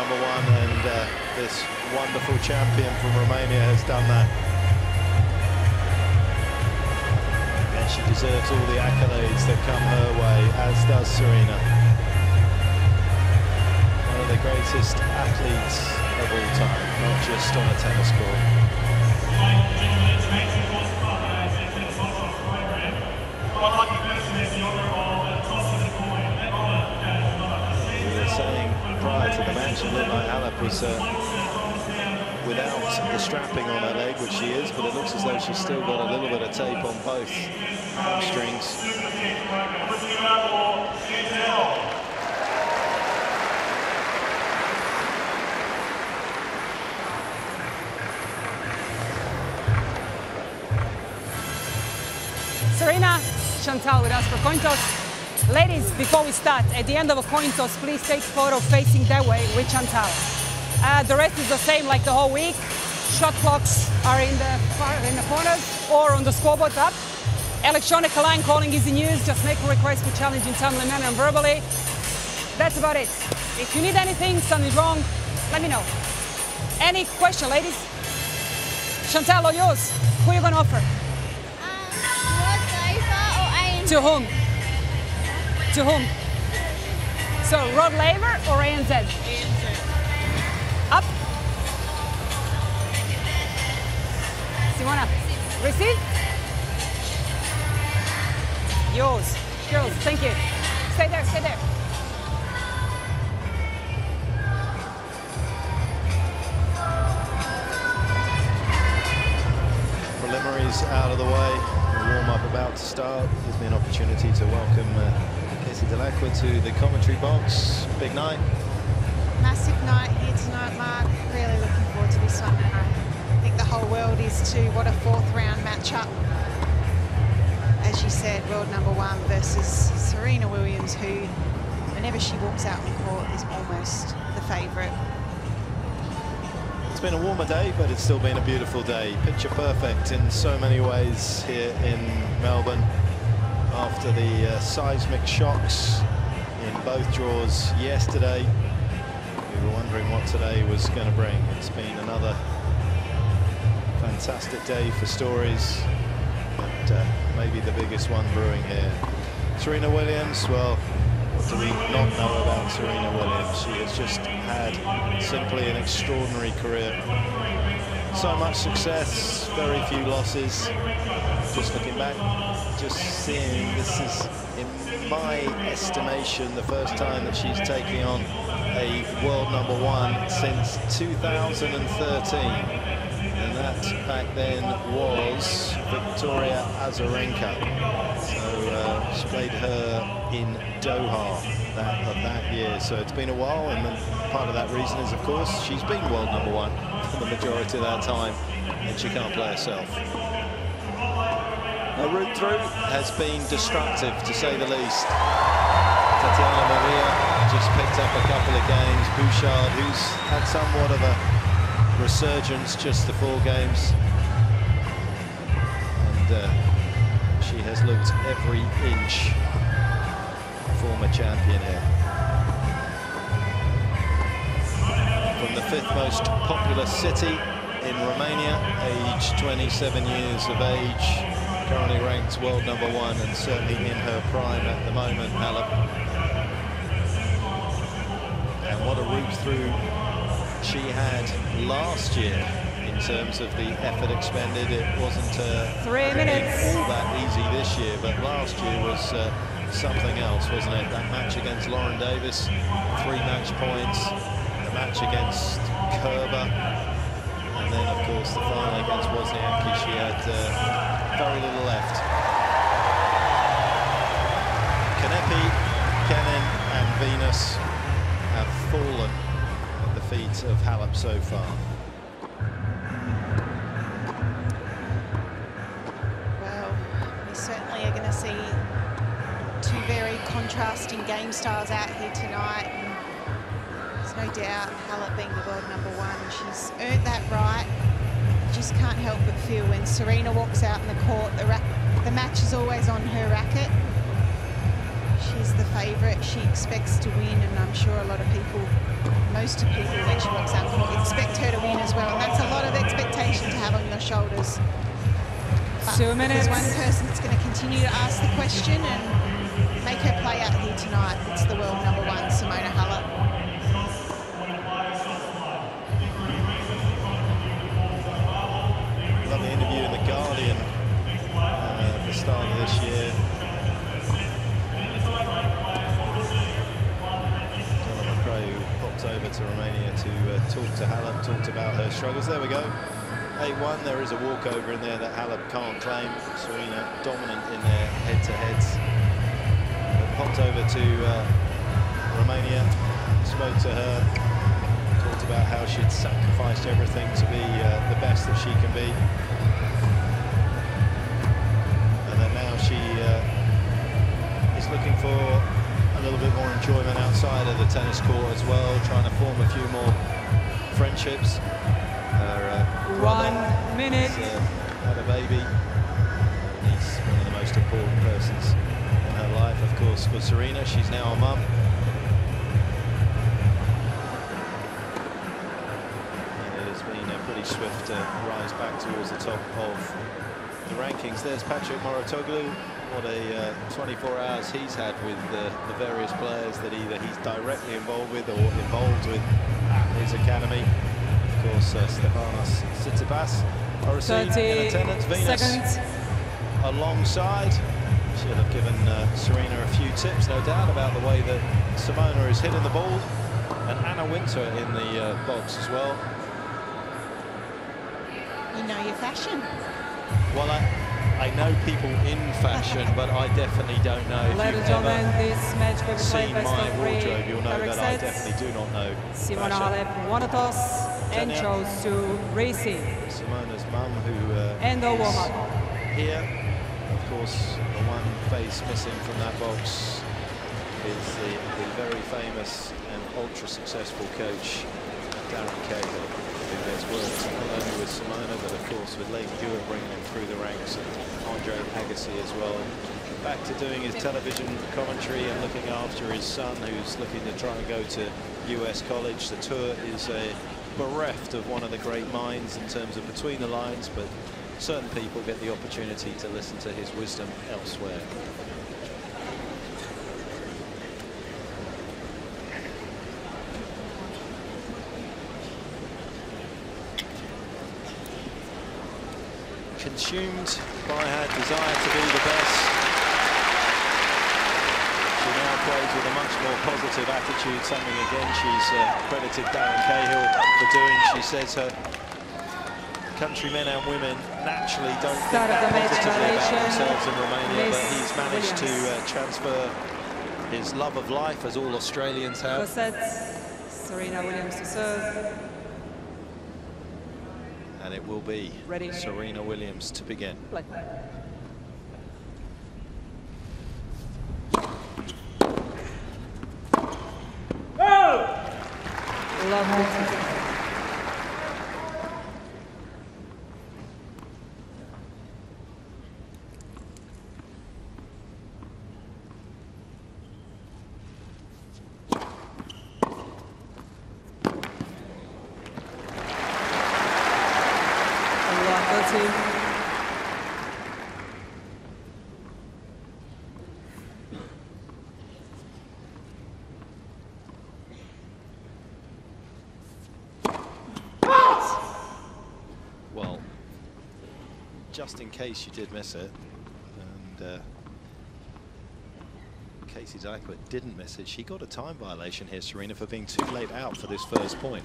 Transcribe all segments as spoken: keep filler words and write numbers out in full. number one, and uh, this wonderful champion from Romania has done that. And she deserves all the accolades that come her way, as does Serena. One of the greatest athletes of all time, not just on a tennis court. Prior to the match, it looked like Halep was uh, without the strapping on her leg, which she is, but it looks as though she's still got a little bit of tape on both hamstrings. Serena, Chantal with us for Coin Toss. Ladies, before we start, at the end of a coin toss, please take photo facing that way with Chantal. Uh, the rest is the same like the whole week. Shot clocks are in the, in the corners or on the scoreboard up. Electronic line calling is in use. Just make a request for challenge in timely manner and verbally. That's about it. If you need anything, something's wrong, let me know. Any question, ladies? Chantal, or yours? Who are you going to offer? Um, what or I to whom? To whom? So, Rod Laver or A N Z? A N Z. Up. Simona, receive. Yours. Girls, thank you. Stay there, stay there. Preliminaries out of the way. The warm-up about to start. Gives me an opportunity to welcome uh, Delacqua to the commentary box. Big night. Massive night here tonight, Mark. Really looking forward to this one. I think the whole world is too. What a fourth round matchup. As you said, world number one versus Serena Williams, who, whenever she walks out on court, is almost the favourite. It's been a warmer day, but it's still been a beautiful day. Picture perfect in so many ways here in Melbourne. After the uh, seismic shocks in both draws yesterday, we were wondering what today was going to bring. It's been another fantastic day for stories, but uh, maybe the biggest one brewing here. Serena Williams, well, what do we not know about Serena Williams? She has just had simply an extraordinary career. So much success, very few losses. Just looking back, just seeing, this is, in my estimation, the first time that she's taking on a world number one since two thousand thirteen. And that back then was Victoria Azarenka. So uh, she played her in Doha that, of that year. So it's been a while, and part of that reason is, of course, she's been world number one for the majority of that time, and she can't play herself. Her route through has been destructive, to say the least. Tatiana Maria just picked up a couple of games. Bouchard, who's had somewhat of a resurgence just the four games. And uh, she has looked every inch a former champion here. From the fifth most populous city in Romania, aged twenty-seven years of age. Currently ranked world number one, and certainly in her prime at the moment, Halep. And what a route through she had last year in terms of the effort expended. It wasn't uh, Three minutes. all that easy this year, but last year was uh, something else, wasn't it? That match against Lauren Davis, three match points. The match against Kerber, and then of course the final against Wozniacki. She had. Uh, Very little left. Kanepi, Kenin and Venus have fallen at the feet of Halep so far. Well, we certainly are going to see two very contrasting game styles out here tonight. And there's no doubt Halep being the world number one. She's earned that right. Just can't help but feel when Serena walks out on the court, the, the match is always on her racket. She's the favourite, she expects to win, and I'm sure a lot of people most people, when she walks out, expect her to win as well. And that's a lot of expectation to have on your shoulders. But Two minutes. There's one person that's going to continue to ask the question and make her play out here tonight. It's the world number one, Simona Halep. Lovely interview in The Guardian uh, at the start of this year. Over to Romania to uh, talk to Halep, talked about her struggles. There we go, eight one. There is a walkover in there that Halep can't claim. Serena dominant in their head-to-heads. Popped over to uh, Romania, spoke to her, talked about how she'd sacrificed everything to be uh, the best that she can be. And then now she uh, is looking for a little bit more enjoyment outside of the tennis court as well, trying to form a few more friendships. Her, uh, one brother, minute. Has, uh, had a baby. He's one of the most important persons in her life, of course, for Serena. She's now a mum. And it has been a pretty swift uh, rise back towards the top of the rankings. There's Patrick Mouratoglou. What a uh, twenty-four hours he's had with uh, the various players that either he's directly involved with or involved with at his academy. Of course, uh, Stefanos Tsitsipas, Oresi in attendance. Venus seconds. Alongside. She'll have given uh, Serena a few tips, no doubt, about the way that Simona has hidden the ball, and Anna Wintour in the uh, box as well. You know your fashion. Well, I, I know people in fashion, but I definitely don't know. If Ladies you've ever this match will be seen by my wardrobe, you'll know that sets. I definitely do not know Simona Halep won a toss and chose to receive. Simona's mum, who uh, and the woman here, of course, the one face missing from that box is the, the very famous and ultra-successful coach, Darren Cahill, who has worked not only with Simona, but of course with Leighton Hewitt bringing him through the ranks, and Andre Agassi as well. Back to doing his television commentary and looking after his son, who's looking to try and go to U S college. The tour is a bereft of one of the great minds in terms of between the lines, but certain people get the opportunity to listen to his wisdom elsewhere. Consumed by her desire to be the best, she now plays with a much more positive attitude, something again she's uh, credited Darren Cahill for doing. She says her countrymen and women naturally don't think positively about themselves in Romania, but he's managed to uh, transfer his love of life, as all Australians have. Serena Williams to serve. And it will be Ready. Serena Williams to begin. Play. Oh! Love it. Just in case you did miss it, and uh, Casey Zeichert didn't miss it, she got a time violation here, Serena, for being too late out for this first point.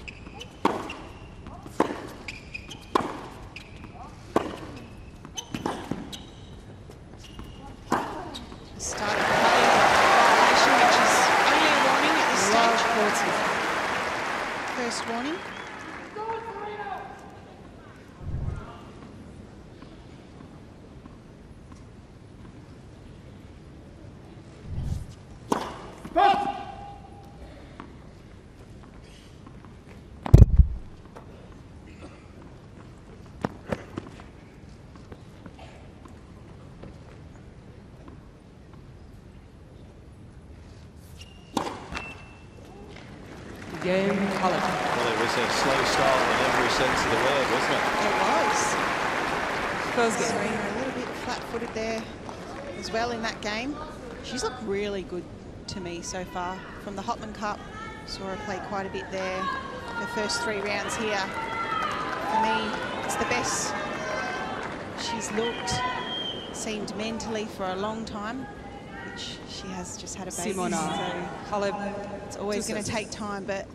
Game. Well, it was a slow start in every sense of the word, wasn't it? It was. Because Serena, a little bit flat-footed there as well in that game. She's looked really good to me so far. From the Hopman Cup, saw her play quite a bit there. The first three rounds here, for me, it's the best she's looked, seemed mentally for a long time, which she has just had a baby. Simona. So it's always going to take time, but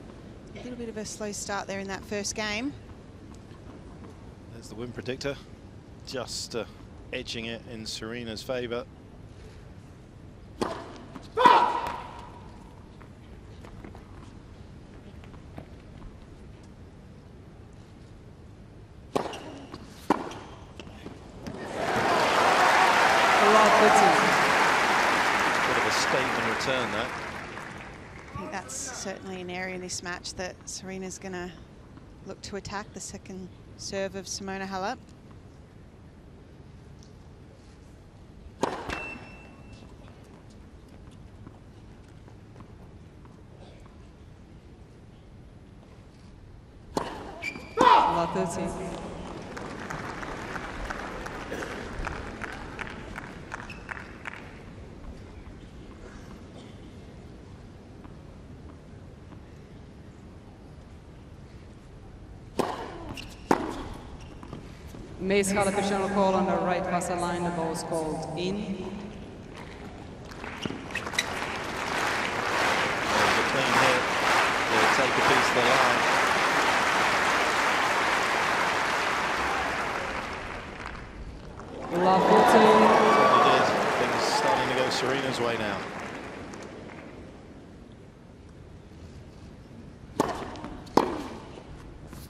a little bit of a slow start there in that first game. There's the win predictor, just uh, edging it in Serena's favour. That. I think that's certainly an area in this match that Serena's going to look to attack, the second serve of Simona Halep. thirteen. Mace Halep call on the right passer line, the ball is called in. There's a clean hit. They'll take a piece of the line. Love it. Things starting to go Serena's way now.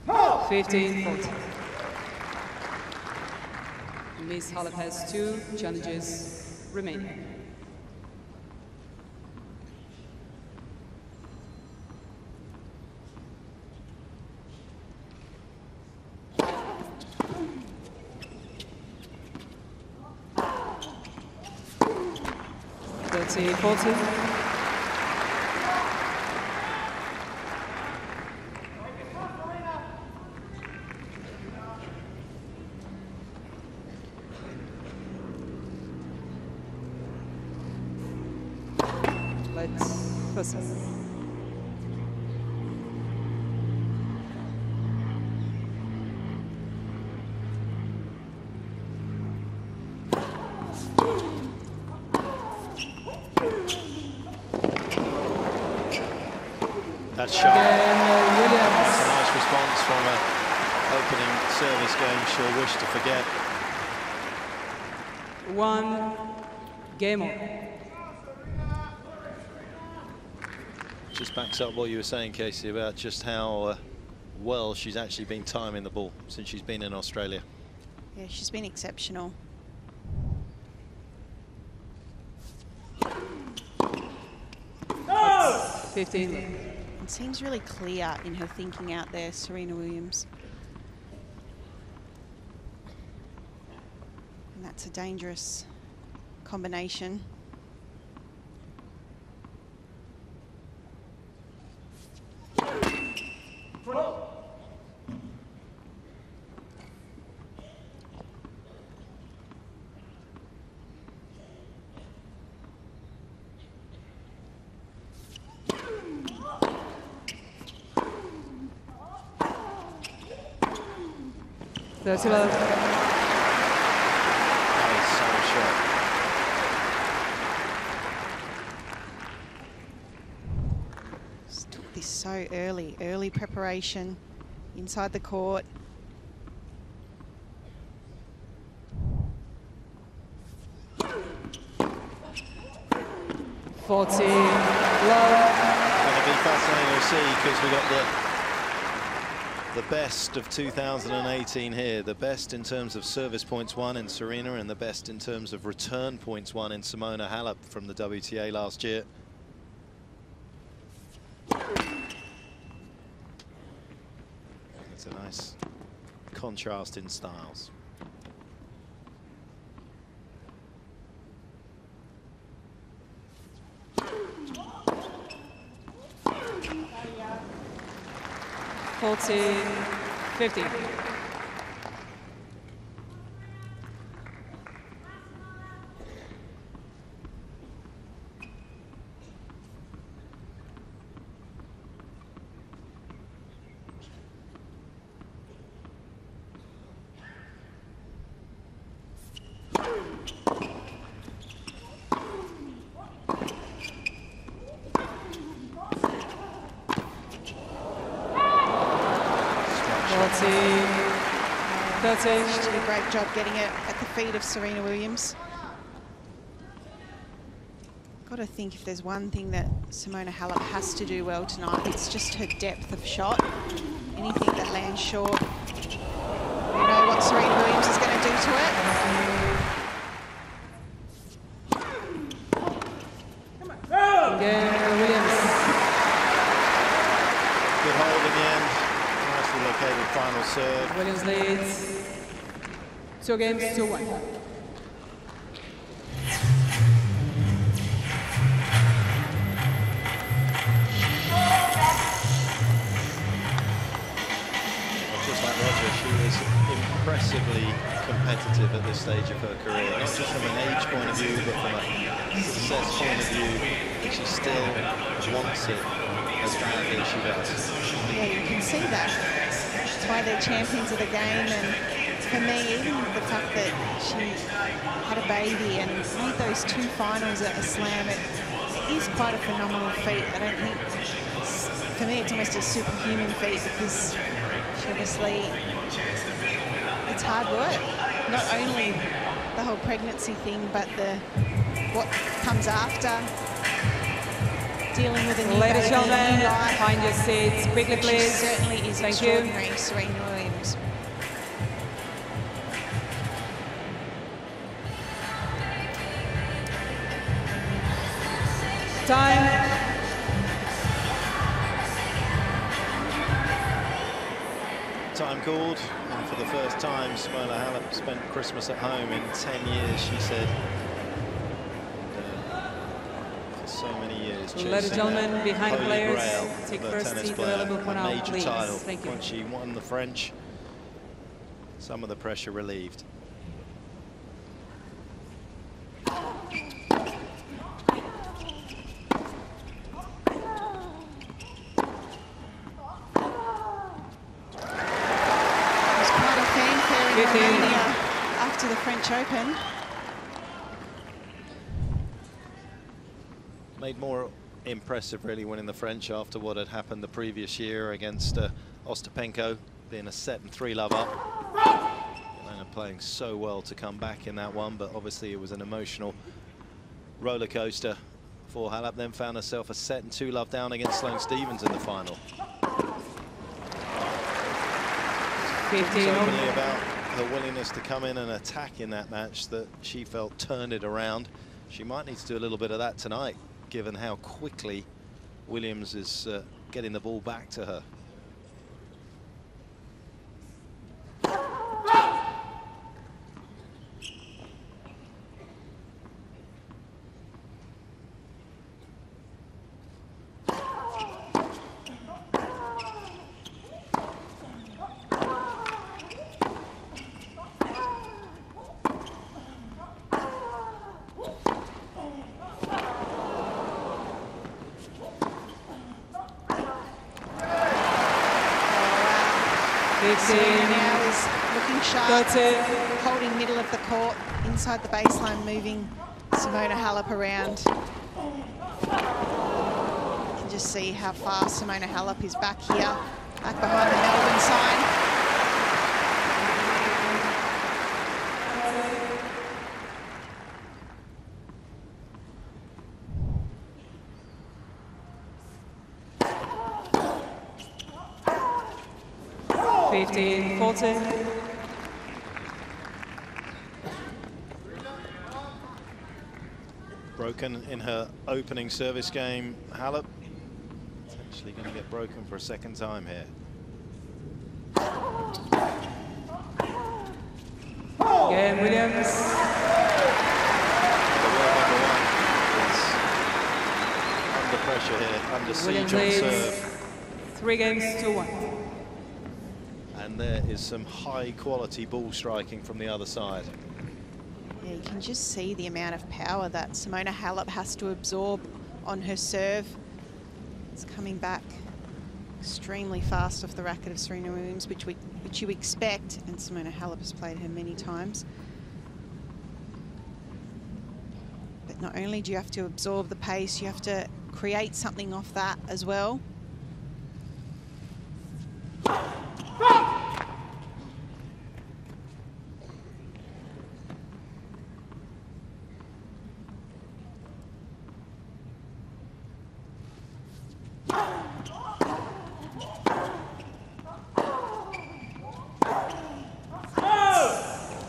Oh. fifteen fourteen. Miz Halep has two challenges remaining. thirteen forty. That shot. Again, Williams. That's a nice response from an opening service game she'll wish to forget. One game on. Just backs up what you were saying, Casey, about just how uh, well she's actually been timing the ball since she's been in Australia. Yeah, she's been exceptional. Oh! fifteen. It seems really clear in her thinking out there, Serena Williams. And that's a dangerous combination. thirty love. Just took this so early, early preparation inside the court. forty love. Going to be fascinating to see because we got the. The best of two thousand eighteen here, the best in terms of service points won in Serena and the best in terms of return points won in Simona Halep from the W T A last year. It's a nice contrast in styles. fourteen fifty. She did a great job getting it at the feet of Serena Williams. Got to think if there's one thing that Simona Halep has to do well tonight, it's just her depth of shot. Anything that lands short, you know what Serena Williams is going to do to it. Final serve. Williams leads two games to one. Just like Roger, she is impressively competitive at this stage of her career, not just from an age point of view, but from a success point of view, and she still wants it as badly as she does. Yeah, you can see that. That's why they're champions of the game, and for me, even the fact that she had a baby and made those two finals at the Slam, it is quite a phenomenal feat. I don't think, for me, it's almost a superhuman feat, because she obviously, it's hard work. Not only the whole pregnancy thing, but the what comes after, dealing with a new Ladies and gentlemen, find your seats quickly, please. She certainly is Thank extraordinary, you. Serena Williams. Time. Time called, and for the first time, Simona Halep spent Christmas at home in ten years, she said. So many years. Ladies and gentlemen, behind players, take first seat available for now, please. Thank you. Once she won the French, some of the pressure relieved. There's quite a fanfare in Romania after the French Open. Made more impressive, really, winning the French after what had happened the previous year against uh, Ostapenko, being a set and three love up. Elena playing so well to come back in that one, but obviously it was an emotional roller coaster for Halep. Then found herself a set and two love down against Sloane Stephens in the final. It's openly about her willingness to come in and attack in that match that she felt turned it around. She might need to do a little bit of that tonight, given how quickly Williams is uh, getting the ball back to her. Holding middle of the court, inside the baseline, moving Simona Halep around. You can just see how far Simona Halep is back here, back behind the Melbourne sign. fifteen fourteen. Broken in her opening service game, Halep. It's actually going to get broken for a second time here. Again, Williams. The world number one is under pressure here, under siege on serve. Three games to one. and there is some high quality ball striking from the other side. Yeah, you can just see the amount of power that Simona Halep has to absorb on her serve. It's coming back extremely fast off the racket of Serena Williams, which, we, which you expect, and Simona Halep has played her many times. But not only do you have to absorb the pace, you have to create something off that as well.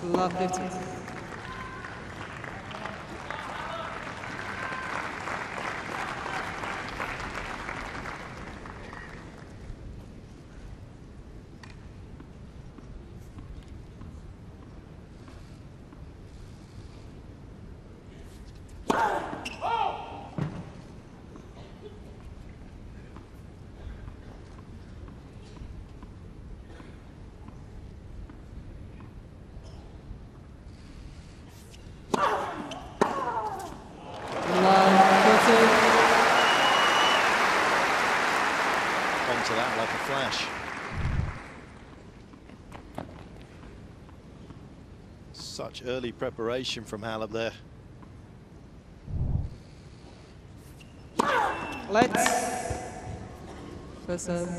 Lovely. Onto that like a flash. Such early preparation from Halep there. Let's. First serve.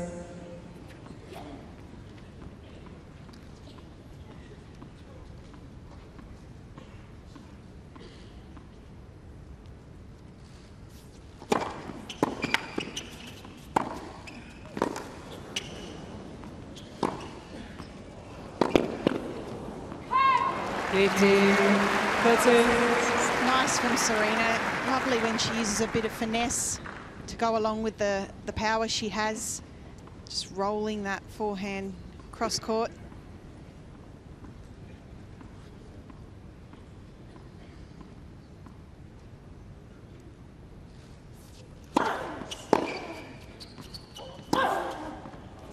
Nice from Serena. Lovely when she uses a bit of finesse to go along with the, the power she has. Just rolling that forehand cross court.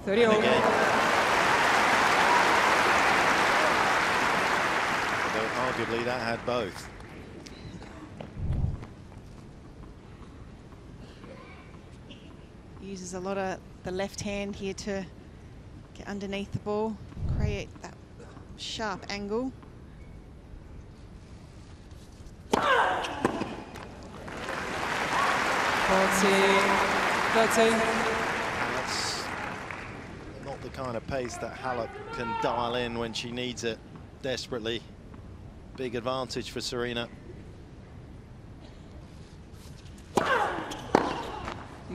thirty all. Arguably, that had both. Uses a lot of the left hand here to get underneath the ball, create that sharp angle. forty, thirty. That's not the kind of pace that Halep can dial in when she needs it desperately. Big advantage for Serena.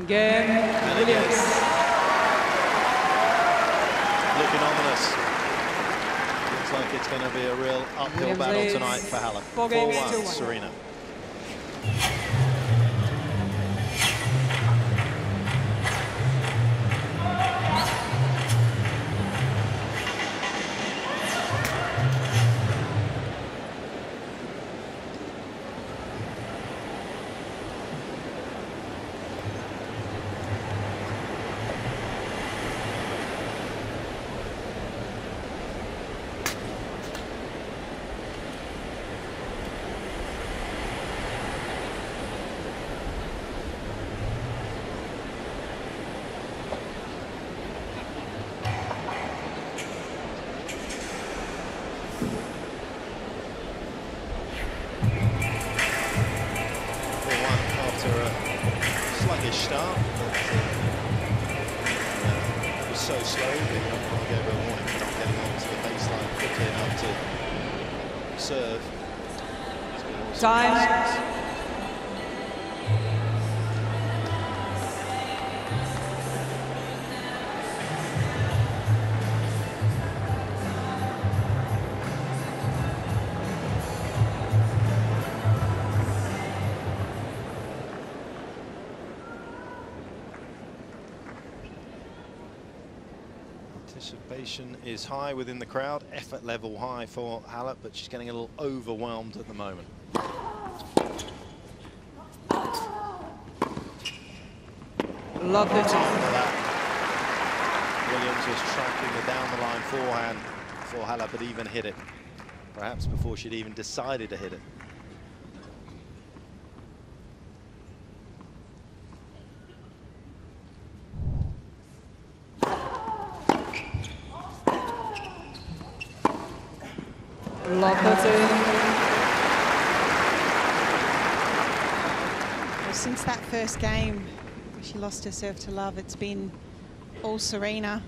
Game. And it is. Looking ominous. Looks like it's going to be a real uphill Williams battle tonight for Halep. four one, Serena. Start, but uh, it was so slow that I gave her a warning for not getting on to the baseline quickly enough to serve. Time. Anticipation is high within the crowd, effort level high for Halep, but she's getting a little overwhelmed at the moment. Lovely time. Williams was was tracking the down-the-line forehand before Halep had even hit it, perhaps before she'd even decided to hit it. Well, since that first game, she lost her serve to love, it's been all Serena.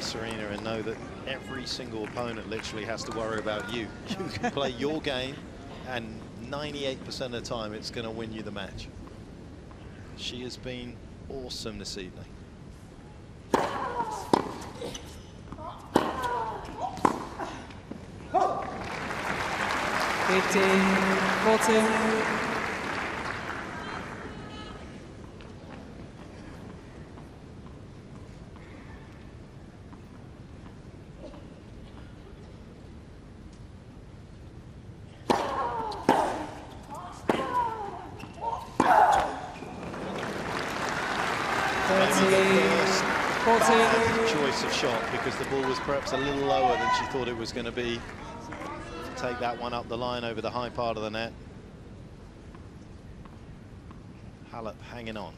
Serena, and know that every single opponent literally has to worry about you. You can play your game and ninety-eight percent of the time it's going to win you the match. She has been awesome this evening. fifteen, fourteen. Because the ball was perhaps a little lower than she thought it was going to be, to take that one up the line over the high part of the net. Halep hanging on.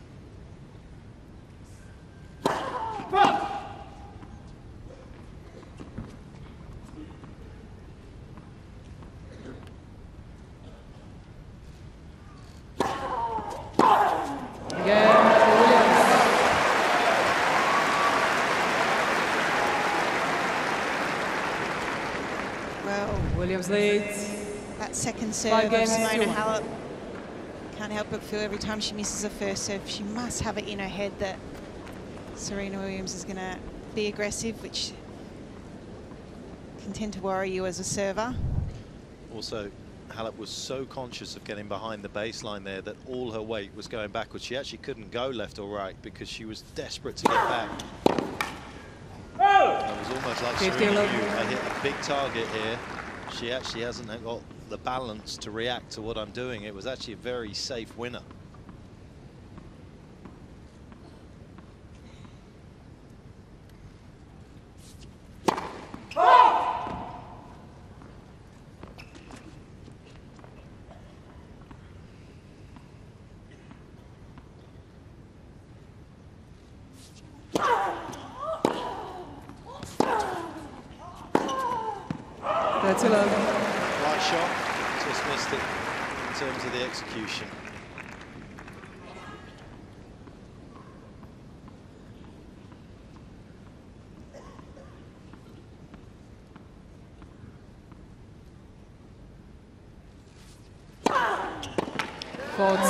That second serve of Simona Halep, can't help but feel every time she misses her first serve, she must have it in her head that Serena Williams is going to be aggressive, which can tend to worry you as a server. Also, Halep was so conscious of getting behind the baseline there that all her weight was going backwards. She actually couldn't go left or right because she was desperate to get back. Oh. It was almost like Serena knew I hit a big target here. She actually hasn't got the balance to react to what I'm doing. It was actually a very safe winner. Oh! That's a light shot, just missed it in terms of the execution. forty.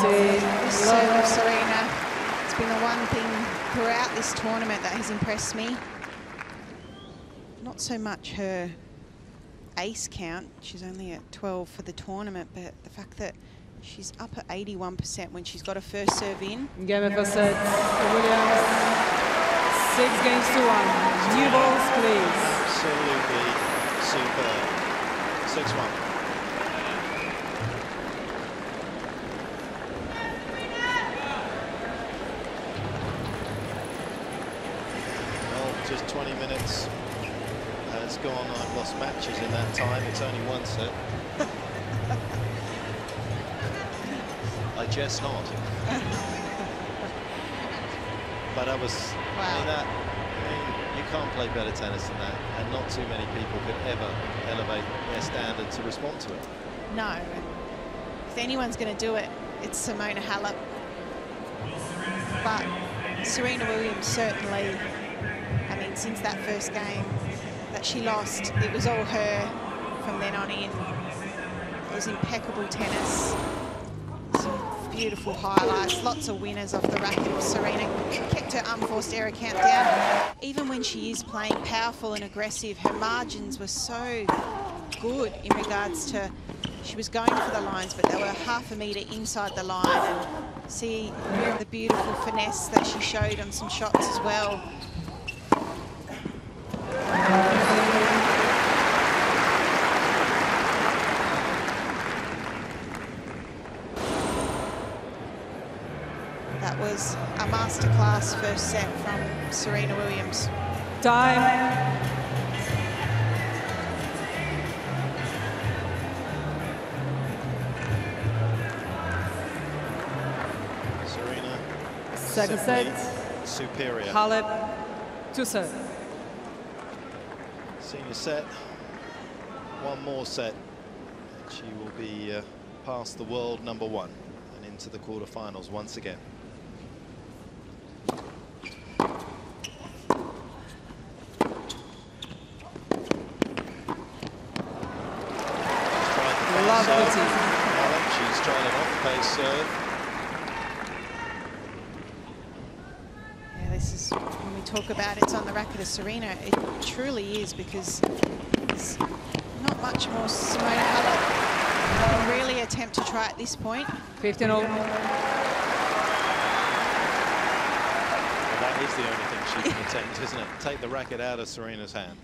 So, Serena, it's been the one thing throughout this tournament that has impressed me. Not so much her ace count, she's only at twelve for the tournament, but the fact that she's up at eighty-one percent when she's got her first serve in. Game of first set for Williams, six games to one. New balls, please. Absolutely superb. six one. Well, just twenty minutes. It's gone. I've lost matches in that time. It's only one set. I guess not. But I was. Wow. I mean, that, I mean, you can't play better tennis than that, and not too many people could ever elevate their standard to respond to it. No. If anyone's going to do it, it's Simona Halep. But Serena Williams certainly. I mean, since that first game that she lost, it was all her from then on in. It was impeccable tennis, some beautiful highlights, lots of winners off the racket. Serena kept her unforced error count down. Even when she is playing powerful and aggressive, her margins were so good in regards to, she was going for the lines, but they were half a metre inside the line. And see the beautiful finesse that she showed on some shots as well. That was a masterclass first set from Serena Williams. Time. Serena, second set, superior. Halep, two set. Senior set, one more set. She will be uh, past the world number one and into the quarterfinals once again. Love serve. It. She's trying an off-pace serve. Yeah, this is, when we talk about it's on the racket of Serena, it truly is, because there's not much more Simona Halep will really attempt to try at this point. fifteen all. Well, that is the only thing she can attempt, isn't it? Take the racket out of Serena's hand.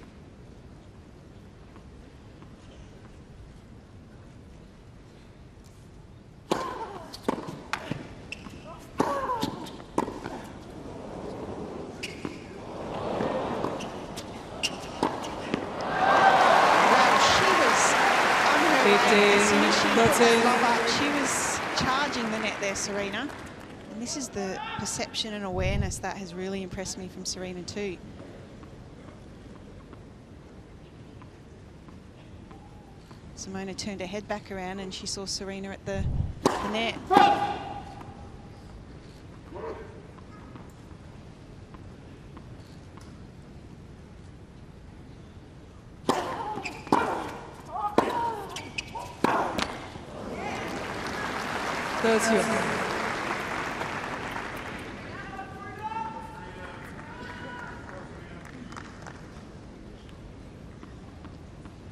She was charging the net there, Serena. And this is the perception and awareness that has really impressed me from Serena too. Simona turned her head back around and she saw Serena at the, the net.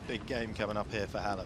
Big game coming up here for Halep.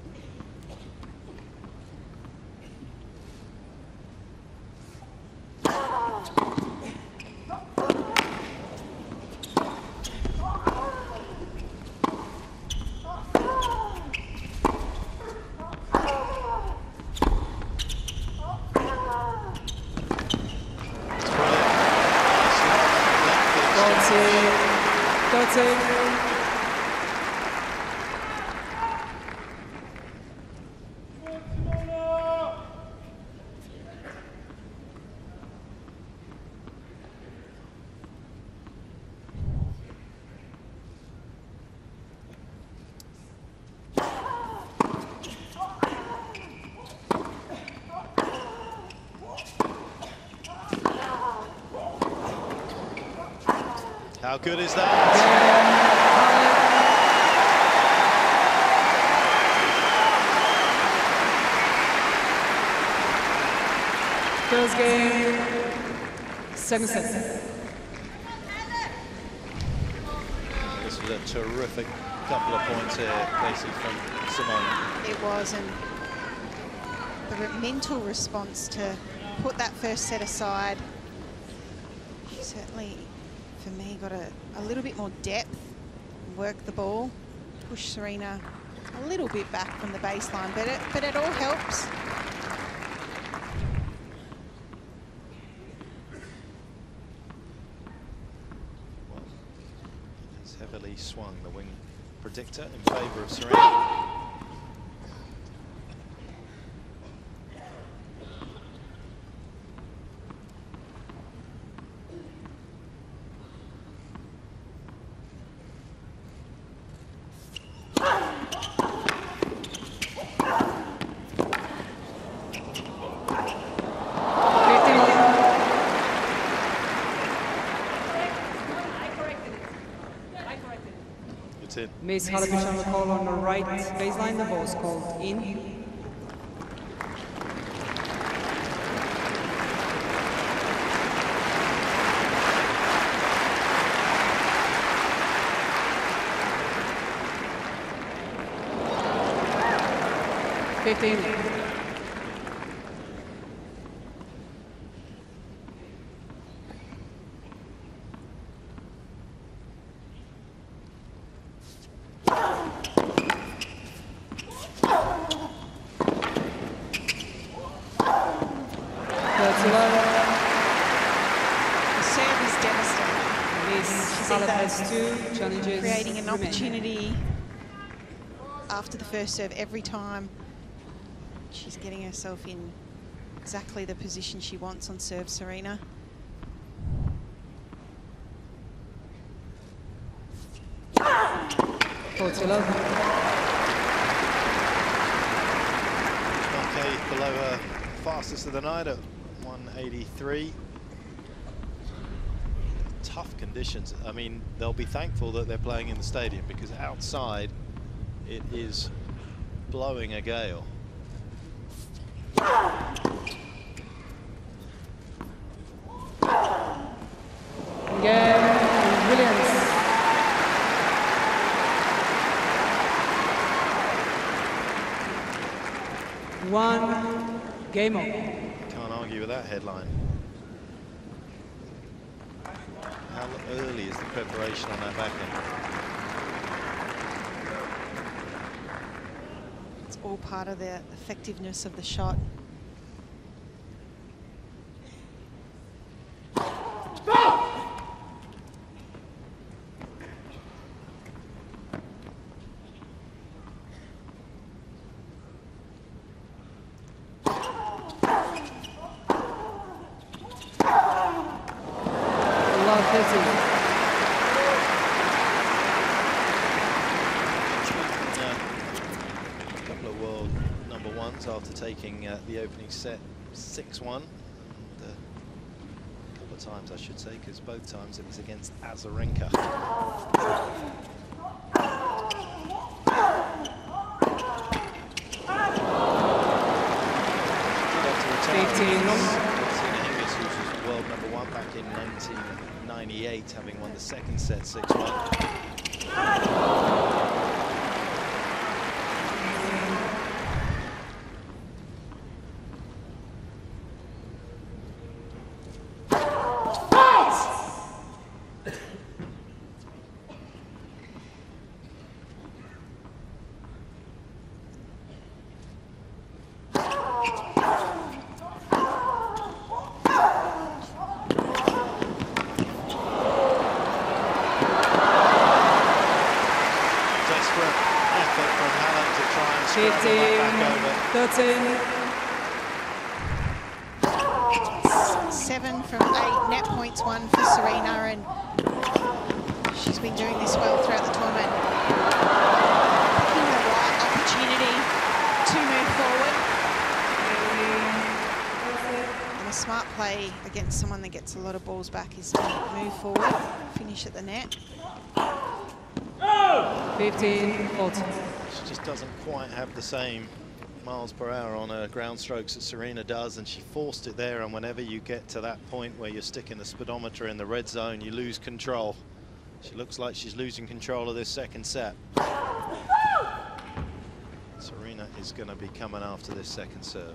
How good is that? First game, second set. This was a terrific couple of points here, Casey, from Simona. It was, and the mental response to put that first set aside, certainly, for me, got a, a little bit more depth, work the ball, push Serena a little bit back from the baseline, but it, but it all helps. Well, it's heavily swung, the wing predictor in favour of Serena. Miss Halep on the call on the right baseline, the ball's called in. fifteen. Creating an opportunity after the first serve every time. She's getting herself in exactly the position she wants on serve, Serena. Portillo. Bacquet below her fastest of the night at one eighty-three. Tough conditions. I mean, they'll be thankful that they're playing in the stadium, because outside it is blowing a gale. Yeah, Williams. One game on. Can't argue with that headline. How early is the preparation on that back end? It's all part of the effectiveness of the shot. Taking uh, the opening set six one, and uh, a couple of times I should say, because both times it was against Azarenka. Martina Hingis, who's world number one back in nineteen ninety-eight, having won the second set six one. Seven from eight, net points one for Serena, and she's been doing this well throughout the tournament. Picking the right opportunity to move forward. And a smart play against someone that gets a lot of balls back is to move forward, finish at the net. fifteen, fourteen. She just doesn't quite have the same miles per hour on her ground strokes that Serena does, and she forced it there, and whenever you get to that point where you're sticking the speedometer in the red zone, you lose control. She looks like she's losing control of this second set. Serena is going to be coming after this second serve.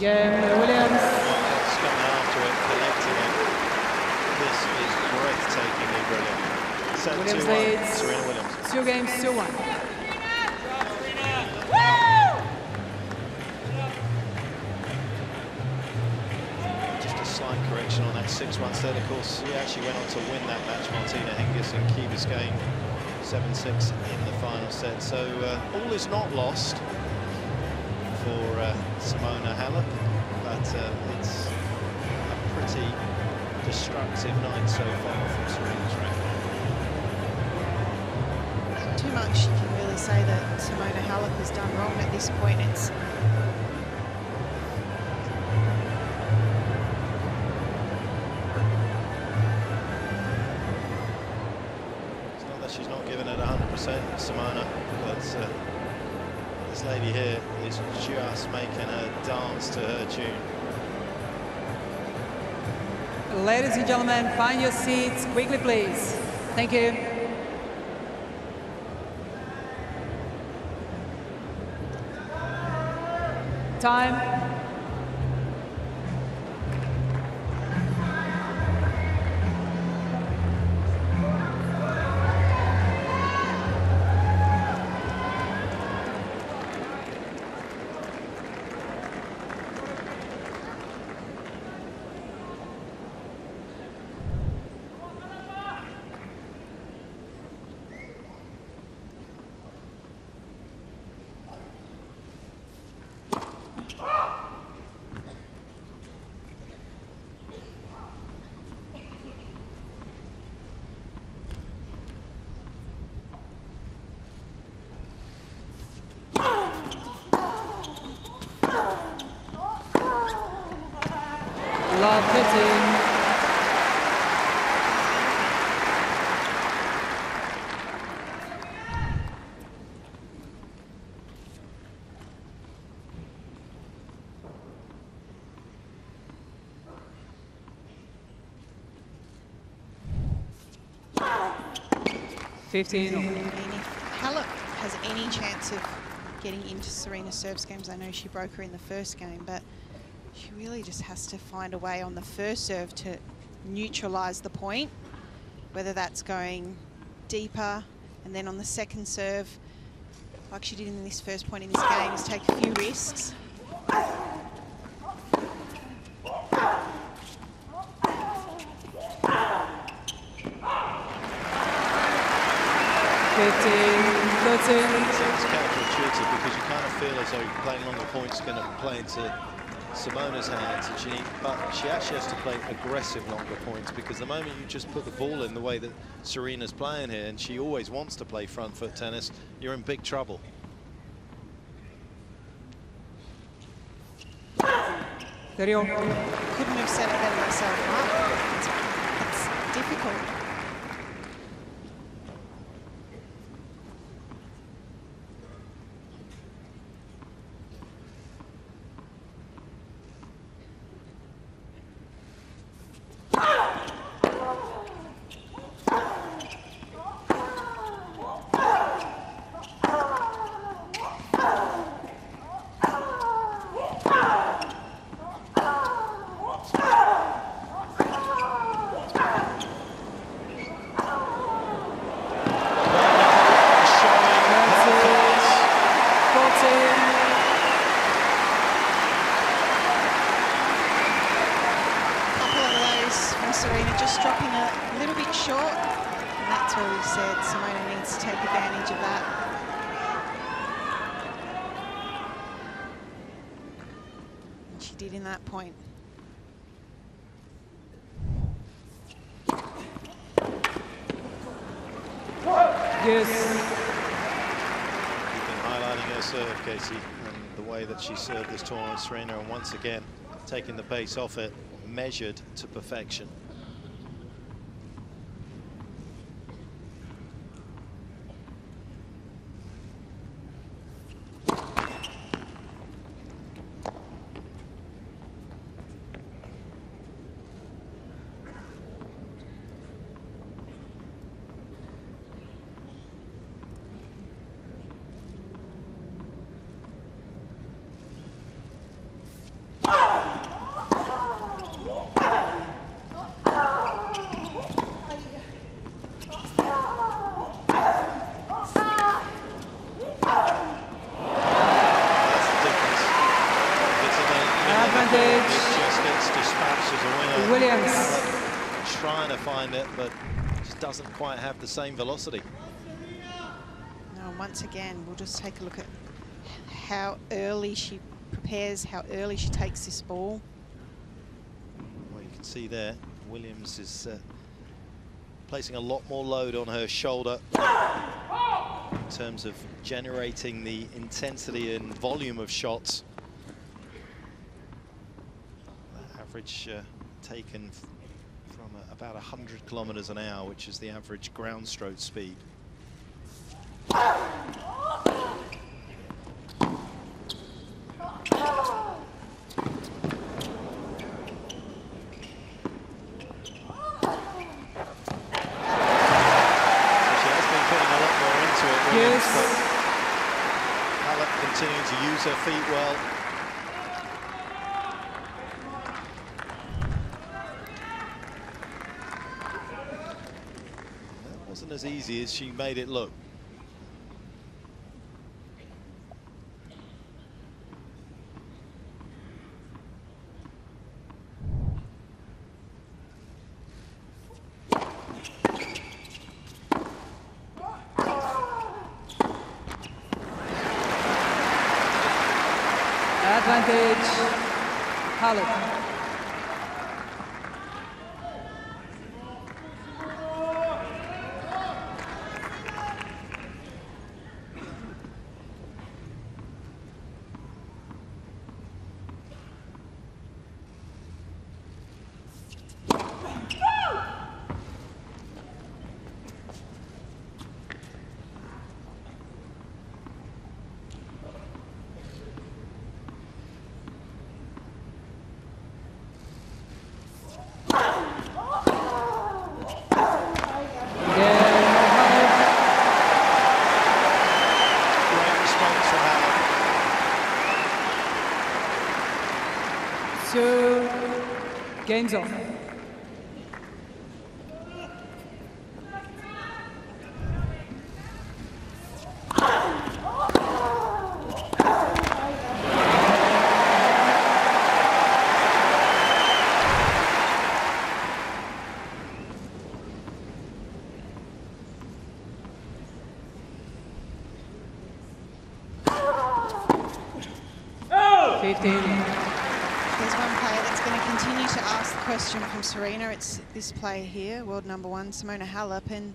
Yeah, Williams. Williams two leads. Serena Williams. Two games, two one. Just a slight correction on that six one set. Of course, she actually went on to win that match, Martina Hingis and Key Biscayne, seven six in the final set. So uh, all is not lost for uh, Simona Halep, but uh, it's a pretty destructive night so far from Serena's record. Too much you can really say that Simona Halep has done wrong at this point. It's it's not that she's not giving it one hundred percent, Simona, but uh, this lady here is just making her dance to her tune. Ladies and gentlemen, find your seats quickly, please. Thank you. Time. Love hitting. fifteen. If Halep has any chance of getting into Serena serves games, I know she broke her in the first game, but she really just has to find a way on the first serve to neutralise the point, whether that's going deeper and then on the second serve, like she did in this first point in this game, is take a few risks. fifteen, thirteen. It's counterintuitive because you kind of feel as though playing along the point's going to play into Simona's hands, and she, but she actually has to play aggressive longer points, because the moment you just put the ball in the way that Serena's playing here, and she always wants to play front foot tennis, you're in big trouble. Couldn't have said it better myself. That's difficult. Point. Yes. You've been highlighting her serve, Casey, and the way that she served this tournament, Serena, and once again taking the base off it, measured to perfection. Doesn't quite have the same velocity. Now, once again, we'll just take a look at how early she prepares, how early she takes this ball. Well, you can see there, Williams is uh, placing a lot more load on her shoulder in terms of generating the intensity and volume of shots. The average uh, taken about one hundred kilometers an hour, which is the average ground stroke speed. uses her feet well. That wasn't as easy as she made it look. Advantage, Halep. Two games off. Oh. fifteen. There's one player that's going to continue to ask the question from Serena. It's this player here, world number one, Simona Halep. And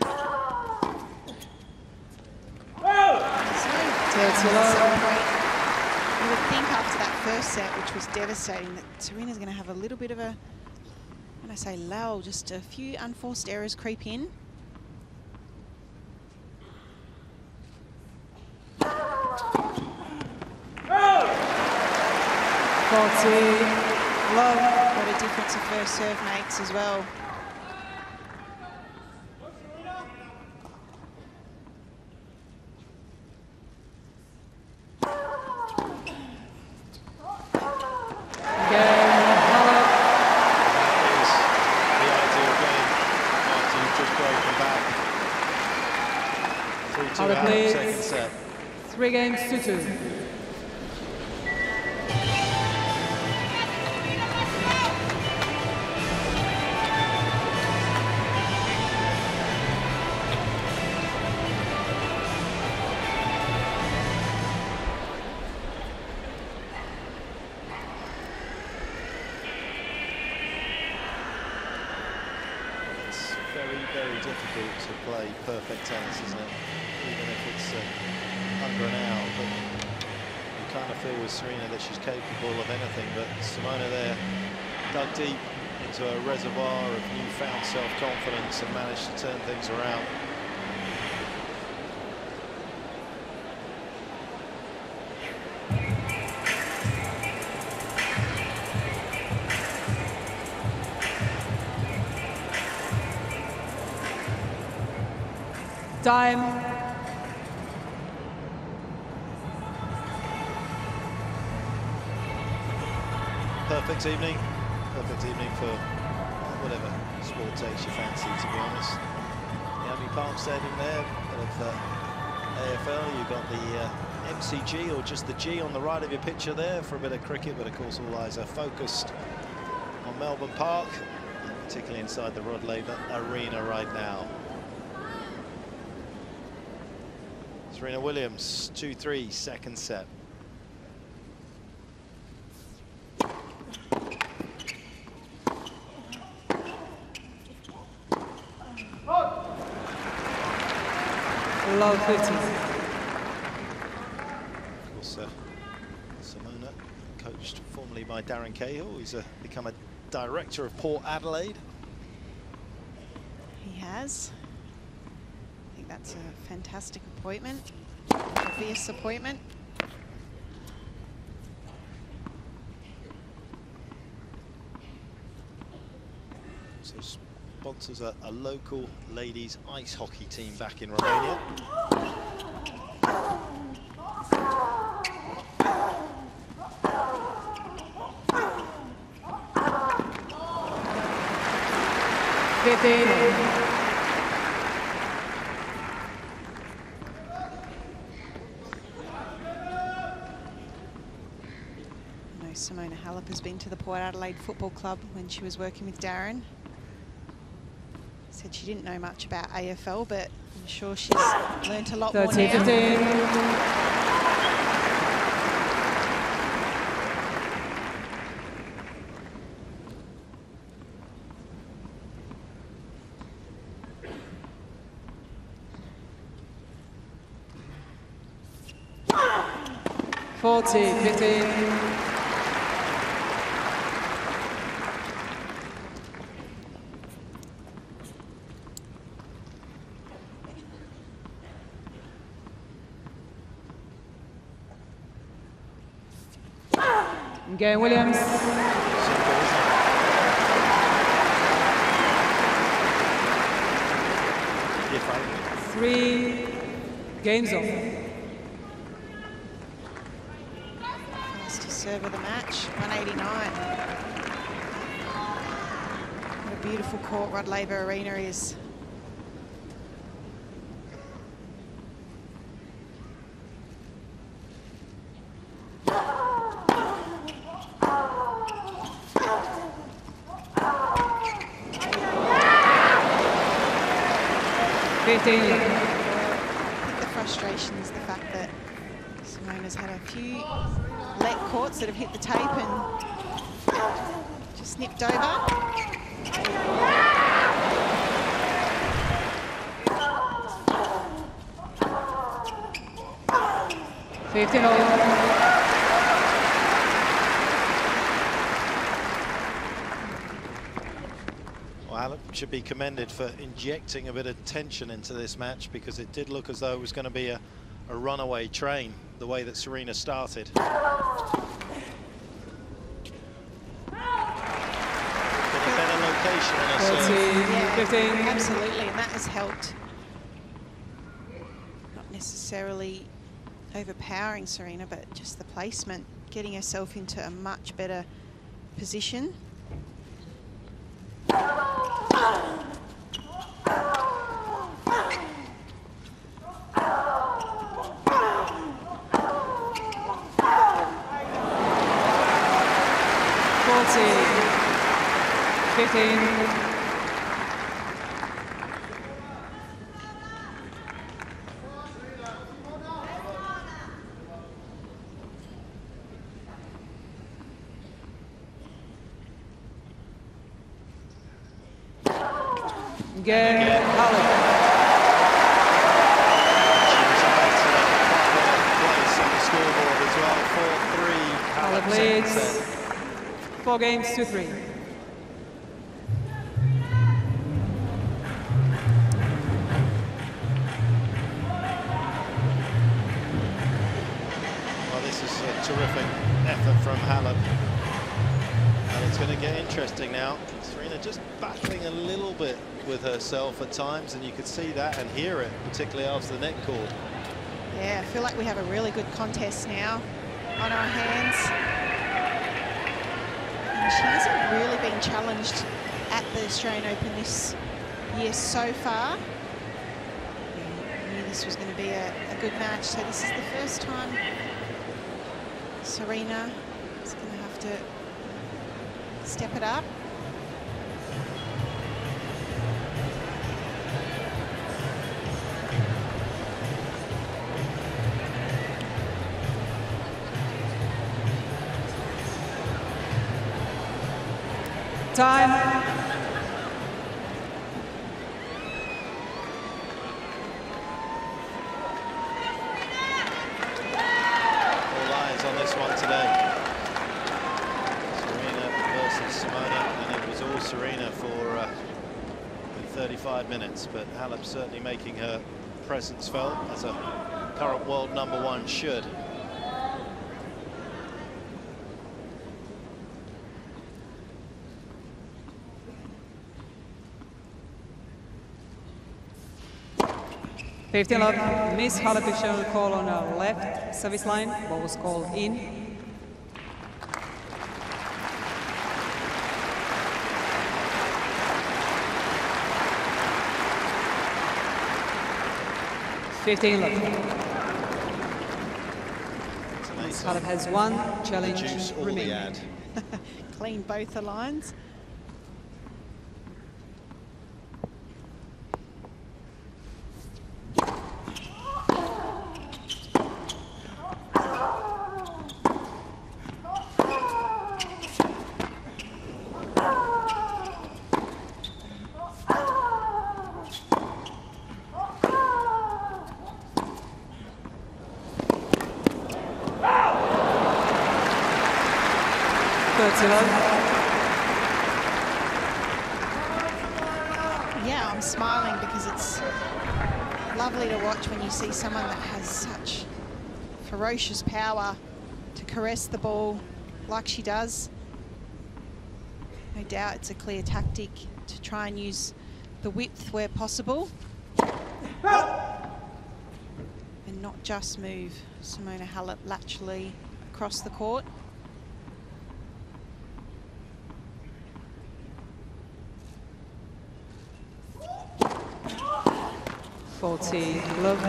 oh! You would think after that first set, which was devastating, that Serena's going to have a little bit of a, when I say lull, just a few unforced errors creep in. forty, love. What a difference a first serve makes as well. Again, Halep. That is the ideal game. Halep, you've just broken back. three two out, second set. Three games to two. Very, very difficult to play perfect tennis, isn't it? Even if it's uh, under an hour, but you kind of feel with Serena that she's capable of anything. But Simona there dug deep into her reservoir of newfound self-confidence and managed to turn things around. Time. Perfect evening. Perfect evening for whatever sport takes your fancy, to be honest. The only Palmstad in there, bit of uh, A F L. You've got the uh, M C G, or just the G on the right of your picture there, for a bit of cricket, but of course all eyes are focused on Melbourne Park, particularly inside the Rod Laver Arena right now. Serena Williams, two three, second set. Low fifty. Of course, uh, Simona, coached formerly by Darren Cahill, who's uh, become a director of Port Adelaide. He has. That's a fantastic appointment, obvious appointment. So sponsors a, a local ladies ice hockey team back in Romania. fifteen. Simona Halep has been to the Port Adelaide Football Club when she was working with Darren. Said she didn't know much about A F L, but I'm sure she's learnt a lot more now. forty fifteen. Gail Williams. Simple, isn't it? Yeah, Three games off. Fastest serve of the match, one eighty-nine. What a beautiful court Rod Laver Arena is. I think the frustration is the fact that Simona's had a few let courts that have hit the tape and just snipped over. fifteen all. Should be commended for injecting a bit of tension into this match, because it did look as though it was going to be a, a runaway train the way that Serena started. Yeah, absolutely, and that has helped. Not necessarily overpowering Serena, but just the placement, getting herself into a much better position. Four games to three. Well, this is a terrific effort from Halep. And it's going to get interesting now. Serena just battling a little bit with herself at times, and you could see that and hear it, particularly after the net call. Yeah, I feel like we have a really good contest now on our hands. She hasn't really been challenged at the Australian Open this year so far. We knew this was going to be a, a good match, so this is the first time Serena is going to have to step it up. Time. All eyes on this one today. Serena versus Simona, and it was all Serena for uh, thirty-five minutes, but Halep certainly making her presence felt, as a current world number one should. fifteen love, miss Halepishon call on our left service line, ball was called in. fifteen love. Halep has one challenge remaining. Clean both the lines. Yeah, I'm smiling because it's lovely to watch when you see someone that has such ferocious power to caress the ball like she does. No doubt it's a clear tactic to try and use the width where possible. And not just move Simona Halep laterally across the court. forty love.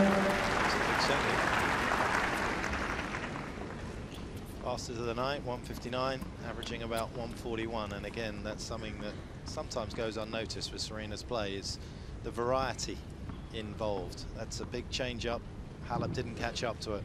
Fastest of the night, one fifty-nine, averaging about one forty-one. And again, that's something that sometimes goes unnoticed with Serena's play, is the variety involved. That's a big change up. Halep didn't catch up to it.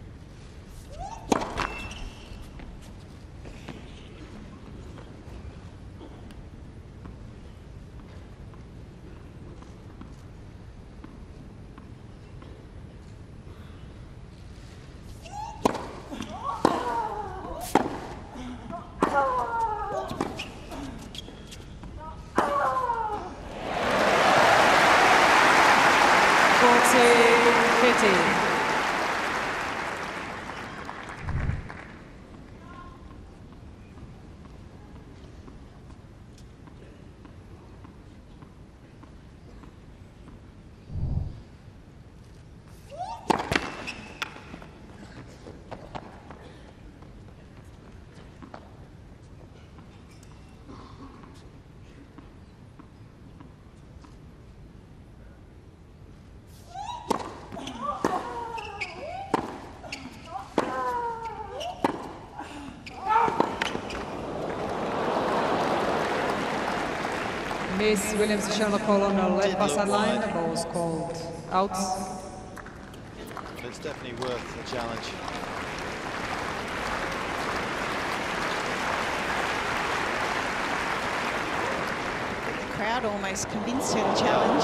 Miss Williams shall call on the left passing line. The ball was called out. It's definitely worth a challenge. The crowd almost convinced her to challenge.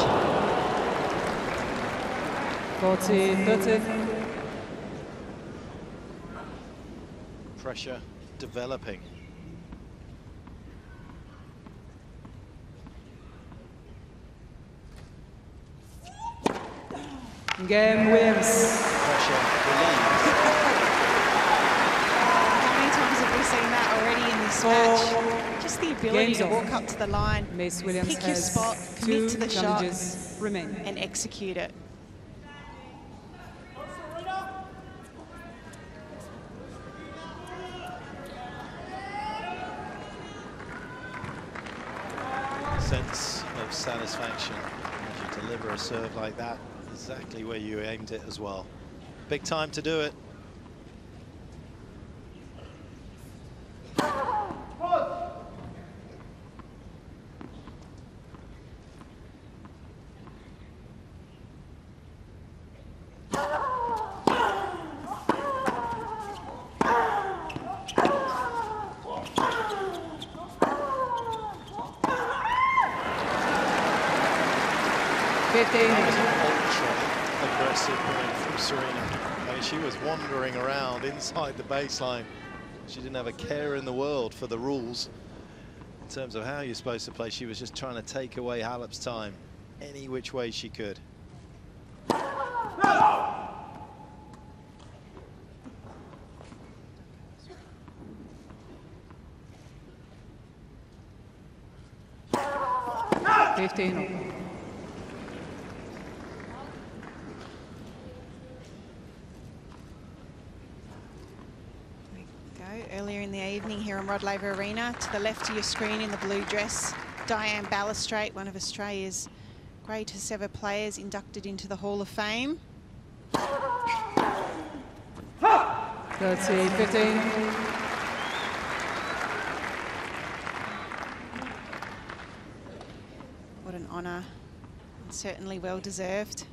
forty thirty. Pressure developing. Game wins. Pressure relieved. How many times have we seen that already in this match? Just the ability to walk up to the line, Miss Williams pick your spot, commit to the shot, remain, and execute it. Sense of satisfaction as you deliver a serve like that. Exactly where you aimed it as well. Big time to do it. Inside the baseline, she didn't have a care in the world for the rules in terms of how you're supposed to play. She was just trying to take away Halep's time any which way she could. fifteen. Earlier in the evening here in Rod Laver Arena, to the left of your screen in the blue dress, Diane Ballastrate, one of Australia's greatest ever players, inducted into the Hall of Fame. thirteen fifteen. What an honour, and certainly well deserved.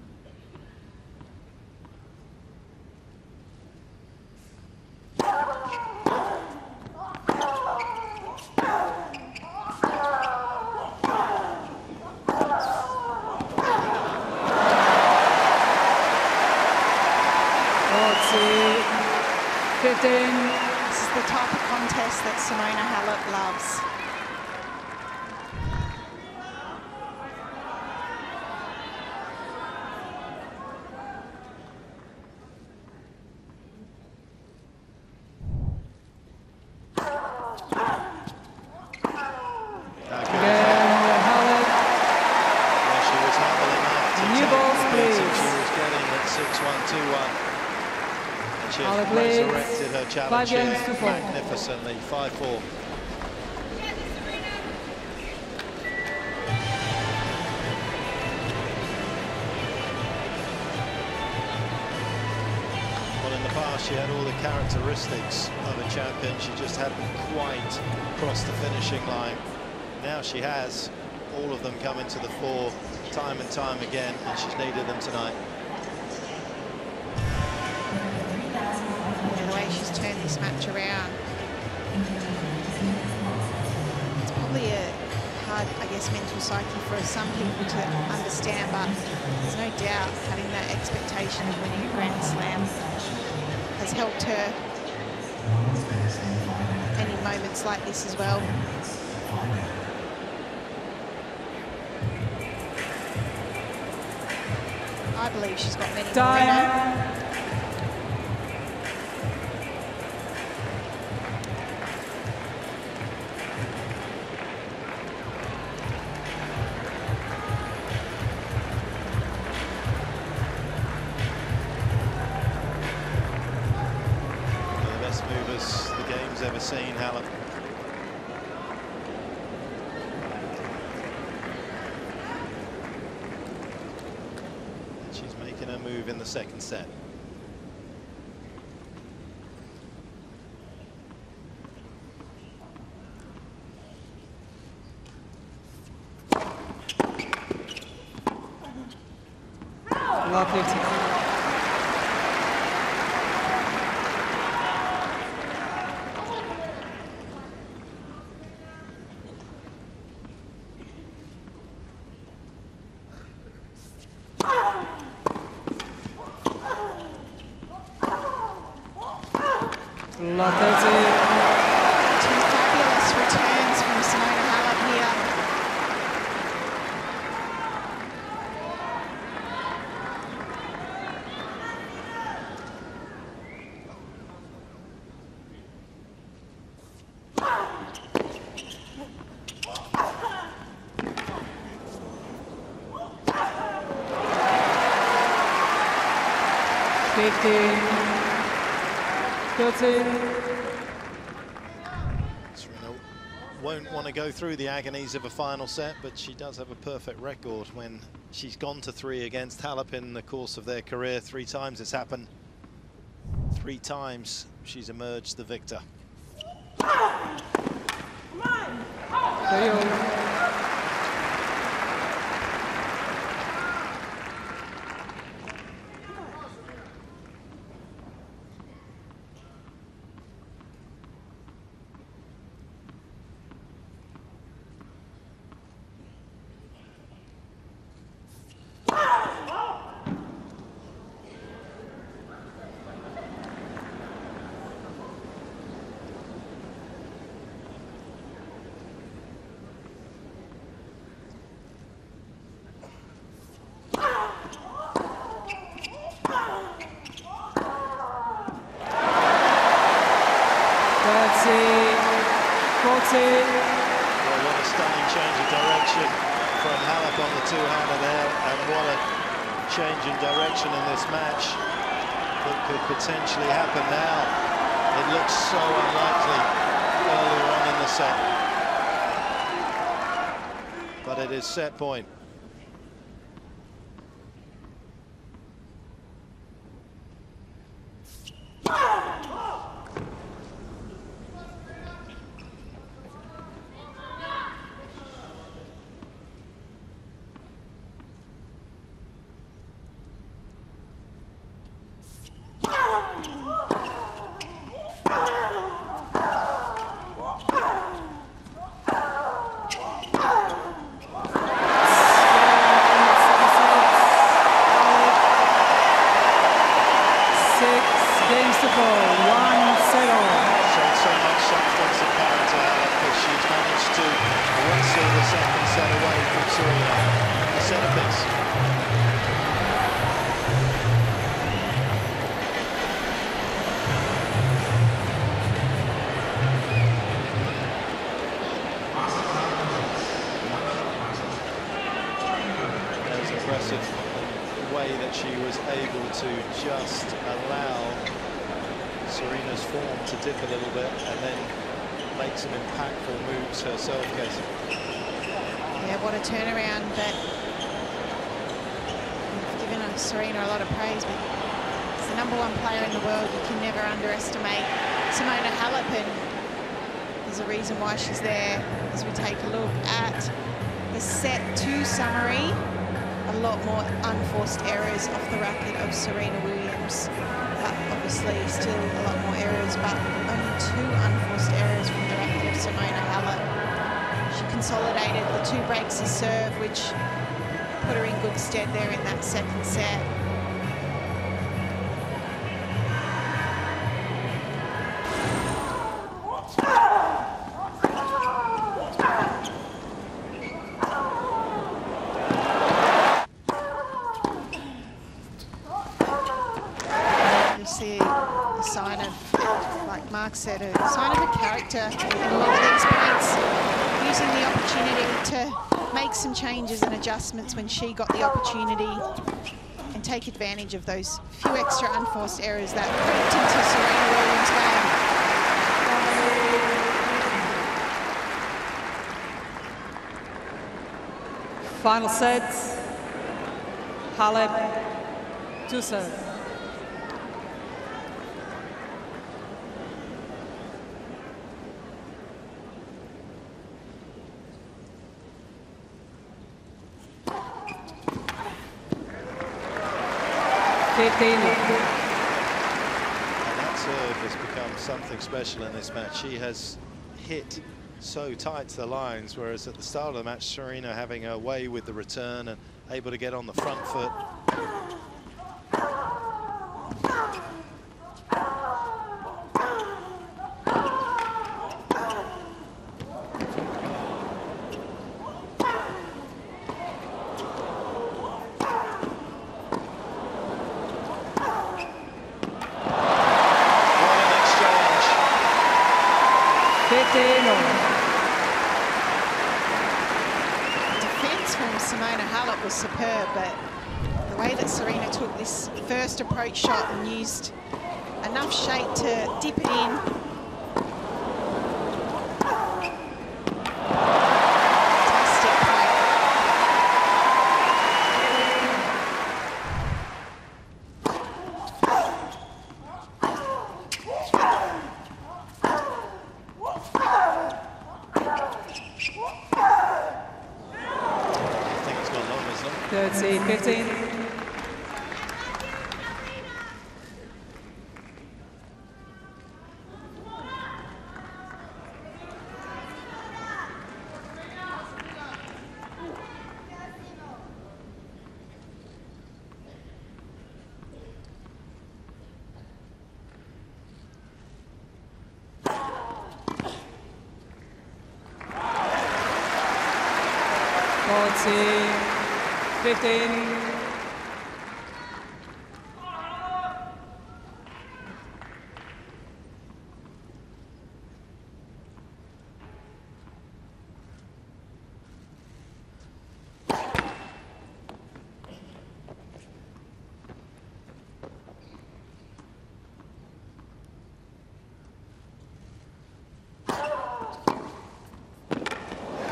This is the type of contest that Simona Halep loves. Again, Halep. Yeah, she was handling that. New balls, please. She was getting at six one, two one. She has resurrected her challenge here magnificently, five four. Well, in the past she had all the characteristics of a champion, she just hadn't quite crossed the finishing line. Now she has all of them coming to the fore time and time again, and she's needed them tonight. She's turned this match around. It's probably a hard, I guess, mental psyche for some people to understand, but there's no doubt having that expectation of winning a Grand Slam has helped her, and in moments like this as well. I believe she's got many more. Ever seen Halep. And she's making her move in the second set. Lovely. Love that. Two fabulous returns from Simona Halep here. fifteen. Serena won't want to go through the agonies of a final set, but she does have a perfect record when she's gone to three against Halep in the course of their career. Three times it's happened. Three times she's emerged the victor. Come on. Oh. Well, what a stunning change of direction from Halep on the two-hander there, and what a change in direction in this match that could potentially happen now. It looked looked so unlikely earlier on in the set. But it is set point. Said a sign of a character in a lot of these points, using the opportunity to make some changes and adjustments when she got the opportunity and take advantage of those few extra unforced errors that crept into Serena Williams' game. Final set, Halep to serve. And that serve has become something special in this match. She has hit so tight to the lines, whereas at the start of the match, Serena having her way with the return and able to get on the front foot. Shot and used enough shape to dip it in. Fantastic play. I think it's gone long, isn't it? thirteen, fifteen.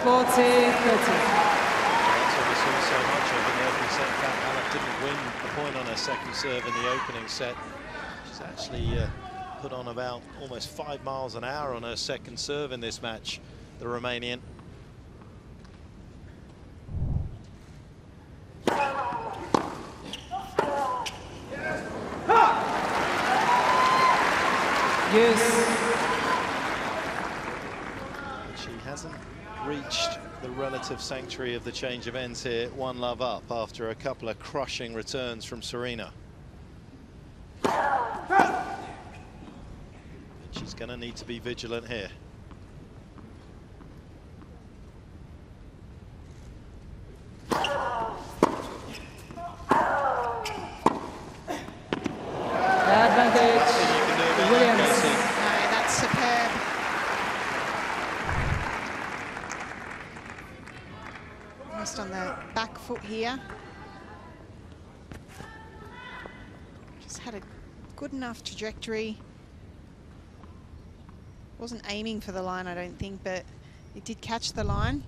forty thirty. So much of in the opening set. In fact, Halep didn't win the point on her second serve in the opening set. She's actually uh, put on about almost five miles an hour on her second serve in this match, the Romanian. Yes. She hasn't reached the relative sanctuary of the change of ends here, one love up after a couple of crushing returns from Serena. And she's going to need to be vigilant here. On the back foot here. Just had a good enough trajectory. Wasn't aiming for the line, I don't think, but it did catch the line.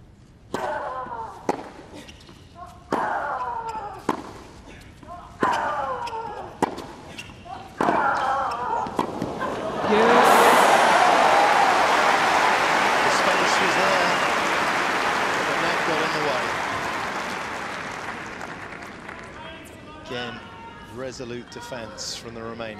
Resolute defense from the Romanian.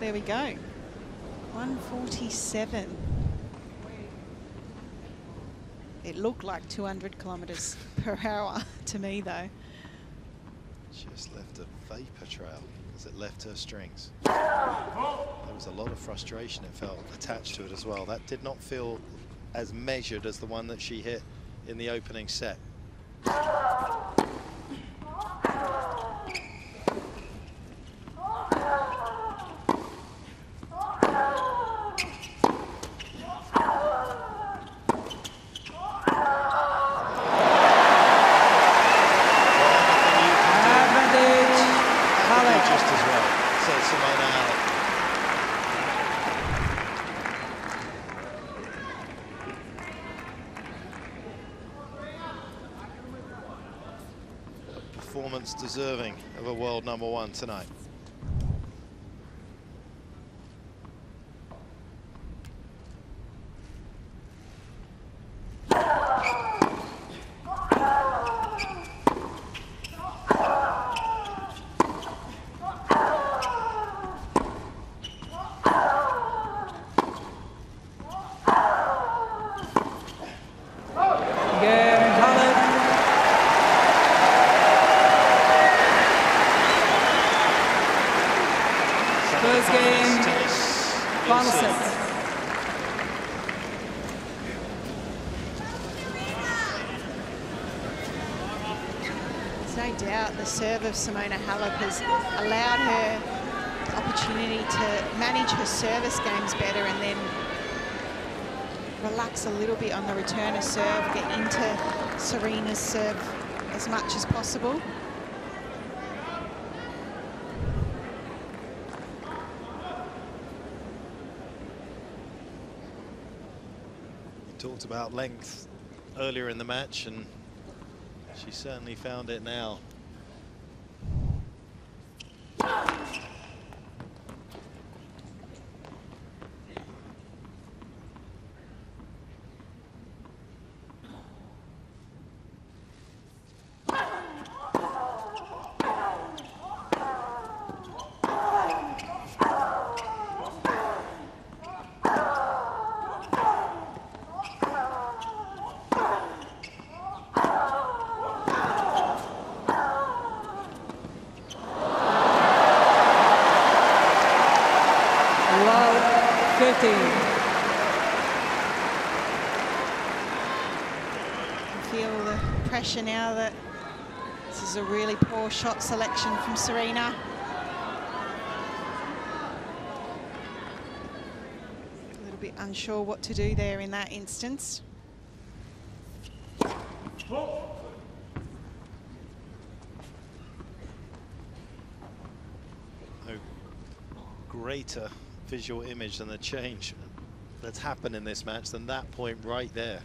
There we go, one forty-seven. It looked like two hundred kilometers per hour to me, though. Just left a vapor trail as it left her strings. There was a lot of frustration, it felt, attached to it as well. That did not feel as measured as the one that she hit in the opening set. Performance deserving of a world number one tonight. Of Simona Halep has allowed her the opportunity to manage her service games better and then relax a little bit on the return of serve, get into Serena's serve as much as possible. We talked about length earlier in the match, and She certainly found it now. Now that this is a really poor shot selection from Serena. A little bit unsure what to do there in that instance. Oh. No greater visual image than the change that's happened in this match than that point right there.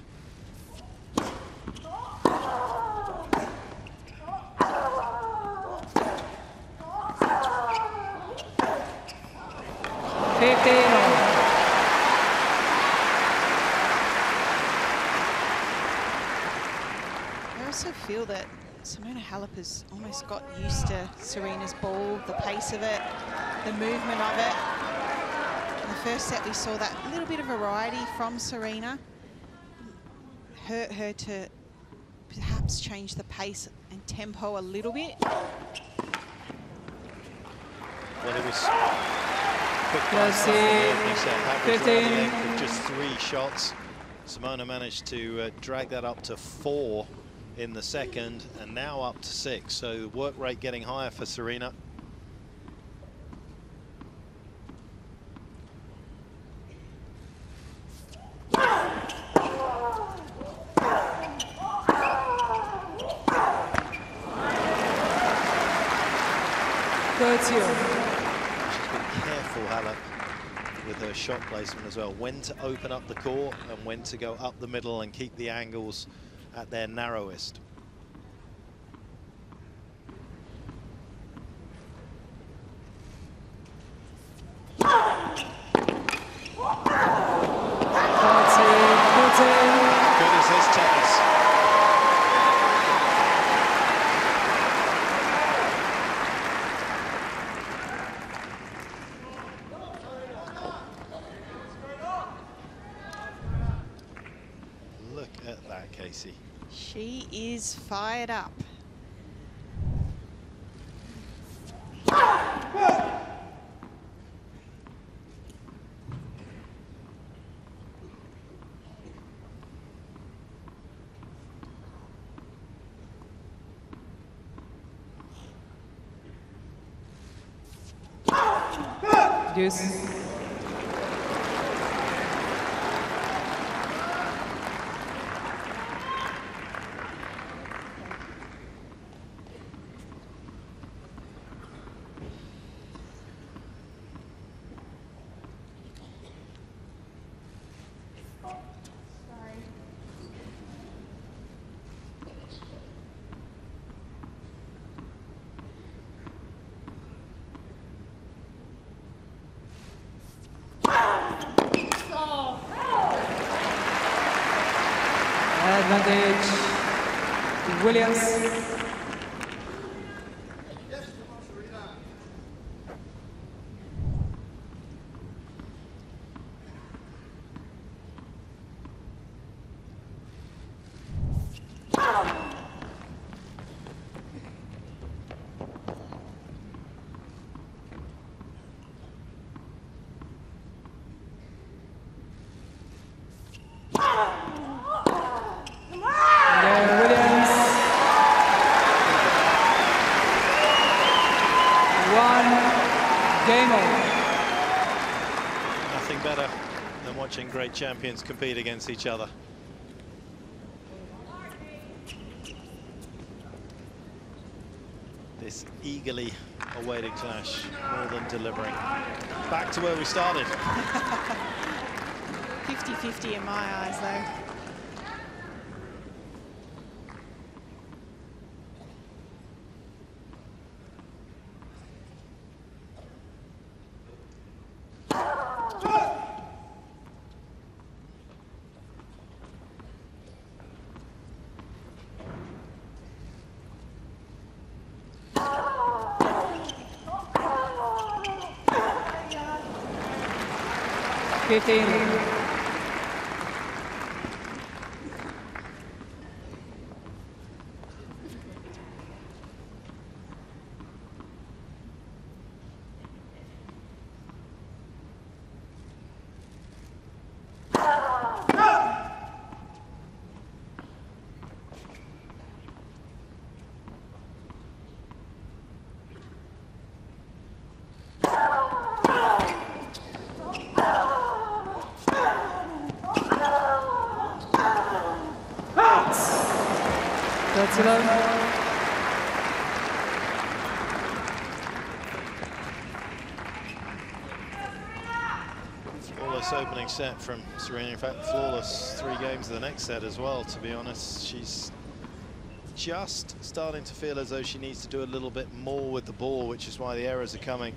That Simona Halep has almost got used to Serena's ball, the pace of it, the movement of it. In the first set we saw that little bit of variety from Serena. Hurt her to perhaps change the pace and tempo a little bit. Well, it was quick pass in the opening set, with just three shots. Simona managed to uh, drag that up to four in the second, and now up to six, so the work rate getting higher for Serena. She's been careful, Halep, with her shot placement as well, when to open up the court and when to go up the middle and keep the angles at their narrowest. Fired up. Deuce. Williams. Watching great champions compete against each other. This eagerly awaited clash, more than delivering. Back to where we started. fifty fifty in my eyes, though. fifteen. Flawless opening set from Serena. In fact, flawless three games of the next set as well, to be honest. She's just starting to feel as though she needs to do a little bit more with the ball, which is why the errors are coming.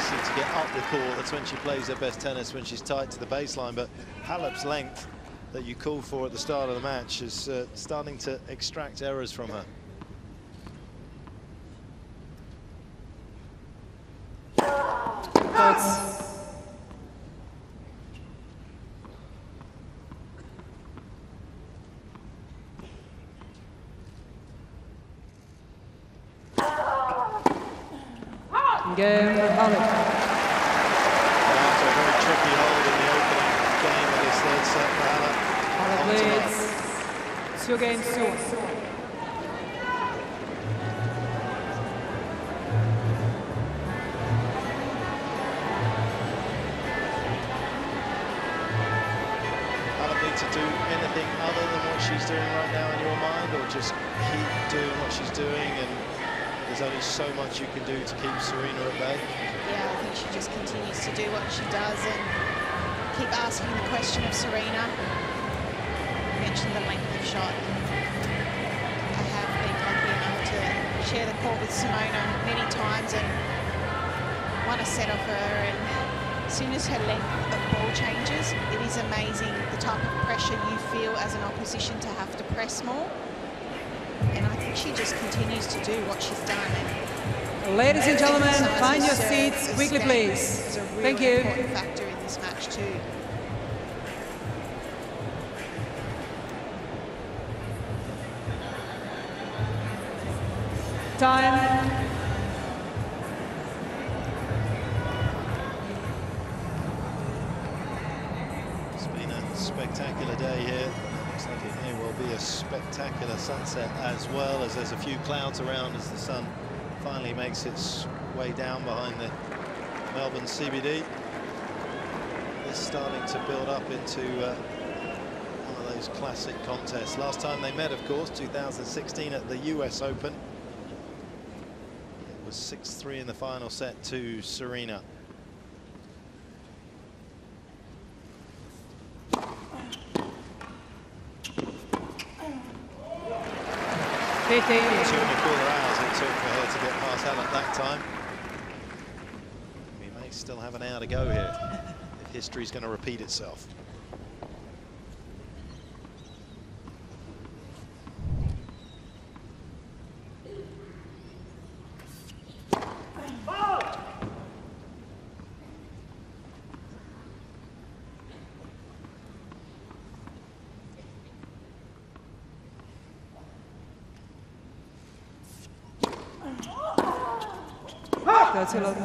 To get up the court, that's when she plays her best tennis, when she's tight to the baseline. But Halep's length that you called for at the start of the match is uh, starting to extract errors from her. That's game with Halep. That's a very tricky hold in the opening game of this third set for Halep. Halep leads two games to one. Halep needs to do anything other than what she's doing right now in your mind, or just keep doing what she's doing? And there's only so much you can do to keep Serena at bay. Yeah, I think she just continues to do what she does and keep asking the question of Serena. You mentioned the length of shot. I have been lucky enough to share the court with Simona many times and won a set of her. And as soon as her length of ball changes, it is amazing the type of pressure you feel as an opposition to have to press more. And I think she just continues to do what she's done. And Ladies and gentlemen, find your seats quickly, please. It's a really Thank you. important factor in this match too. Time. It's been a spectacular day here. Like it may well be a spectacular sunset as well, as there's a few clouds around as the sun finally makes its way down behind the Melbourne C B D. It's starting to build up into uh, one of those classic contests. Last time they met, of course, two thousand sixteen at the U S Open. It was six three in the final set to Serena. Two and a quarter hours it took for her to get past Halep that time. We may still have an hour to go here if history's going to repeat itself. That's a lot.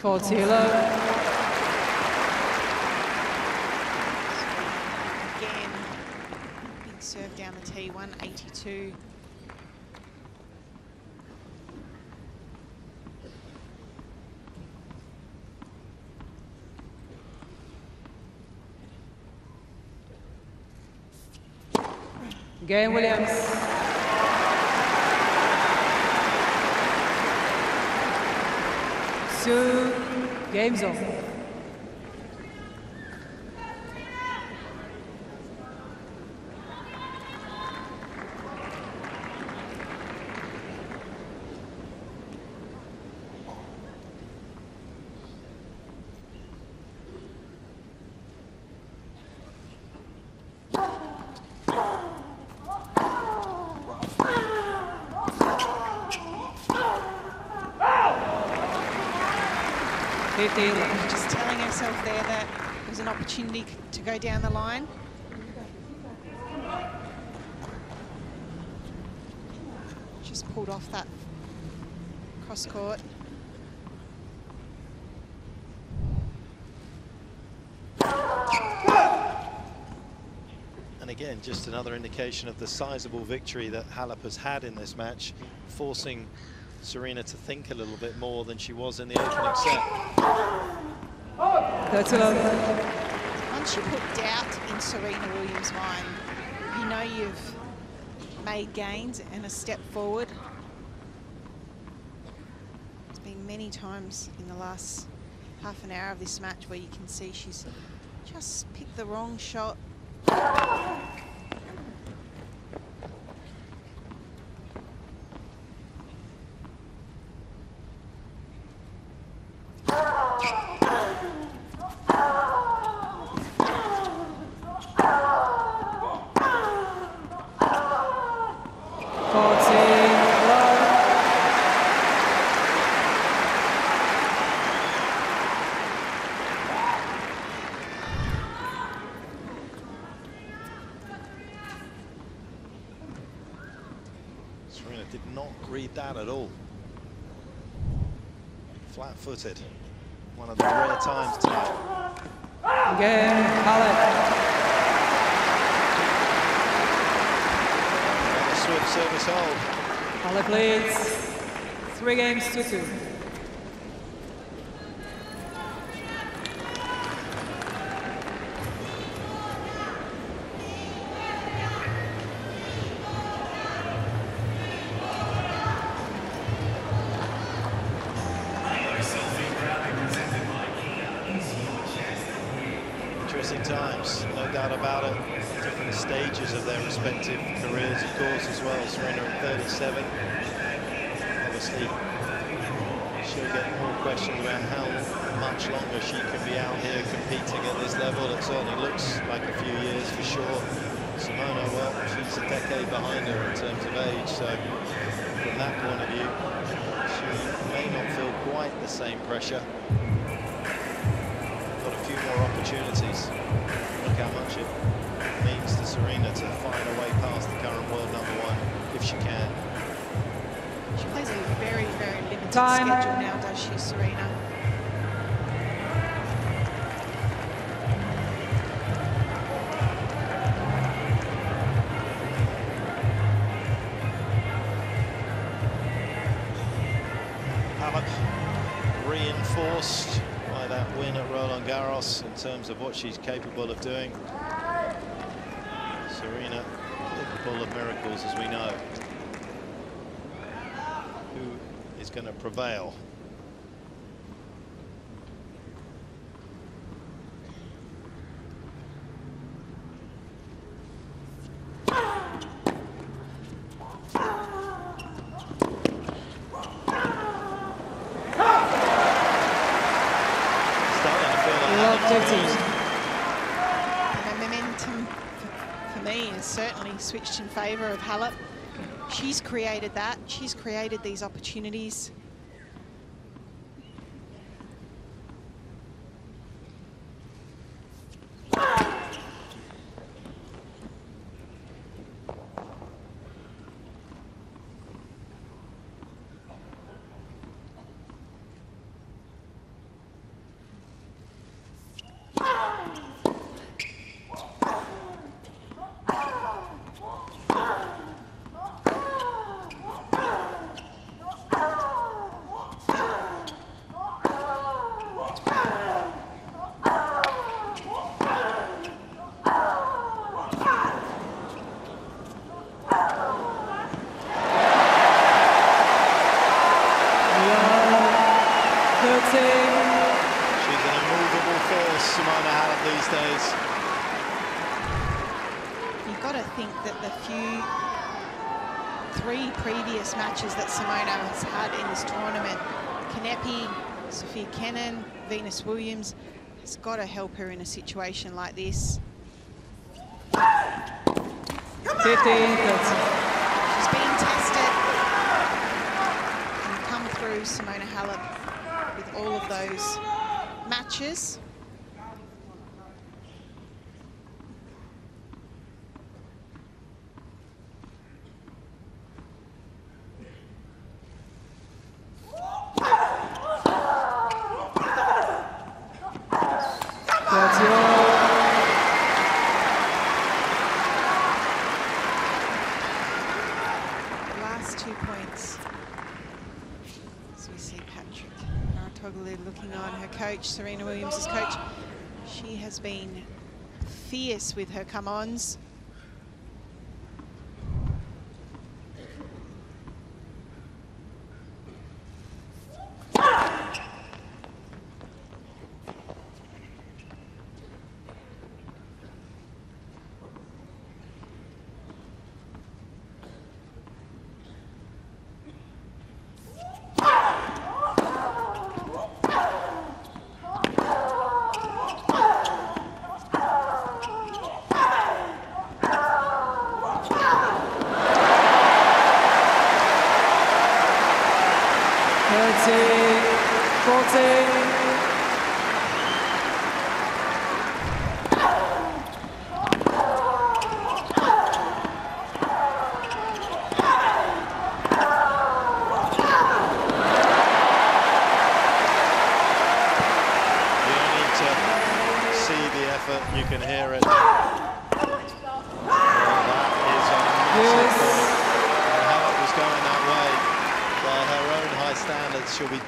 forty low. Again, big serve down the tee, one eighty-two. Gayle Williams. Two games off. They're, they're just telling herself there that it was an opportunity to go down the line. Just pulled off that cross court. And again, just another indication of the sizable victory that Halep has had in this match, forcing Serena to think a little bit more than she was in the opening set. That's it. Once you put doubt in Serena Williams' mind, you know you've made gains and a step forward. There's been many times in the last half an hour of this match where you can see she's just picked the wrong shot. That at all. Flat-footed. One of the rare times tonight. Again, Halep. Swift service hold. Halep leads three games to two. Times, no doubt about it, different stages of their respective careers, of course, as well. Serena at thirty-seven, obviously she'll get more questions around how much longer she can be out here competing at this level. It certainly looks like a few years for sure. Simona, well, she's a decade behind her in terms of age, so from that point of view, she may not feel quite the same pressure. More opportunities. Look how much it means to Serena to find a way past the current world number one if she can. She plays a very, very limited Time. schedule now, does she, Serena? Halep reinforced by that win at Roland Garros in terms of what she's capable of doing. Serena, capable of miracles, as we know. Who is going to prevail? Switched in favour of Halep. She's created that. She's created these opportunities. That Simona has had in this tournament, Kanepi, Sophia Kenin, Venus Williams, has got to help her in a situation like this. She's being tested and come through, Simona Halep, with all of those matches. Serena Williams' coach, she has been fierce with her come-ons.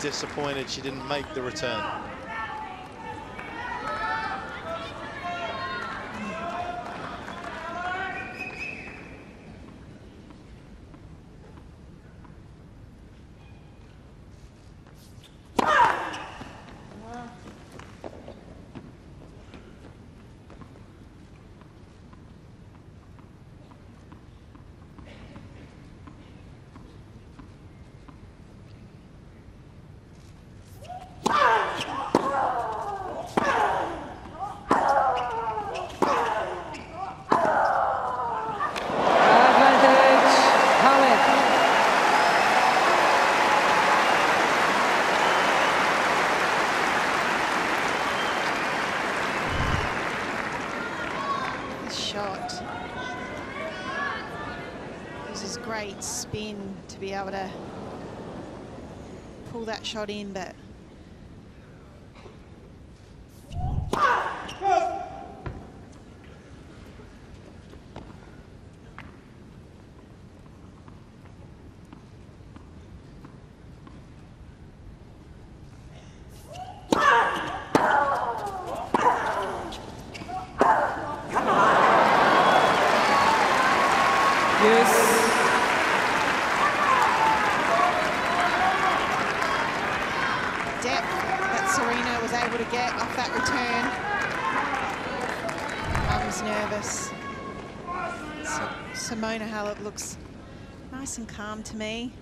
Disappointed she didn't make the return. Great spin to be able to pull that shot in, but looks nice and calm to me.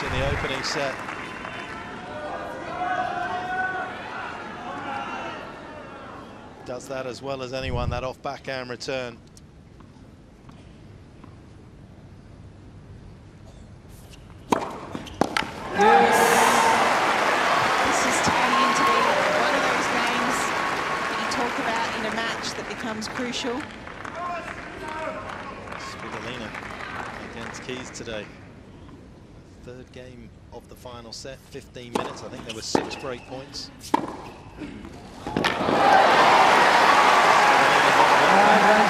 points in the opening set. Does that as well as anyone, that off backhand return. Yes. This is turning into one of those games that you talk about in a match that becomes crucial. Spigalina against Keys today. Third game of the final set, fifteen minutes. I think there were six break points.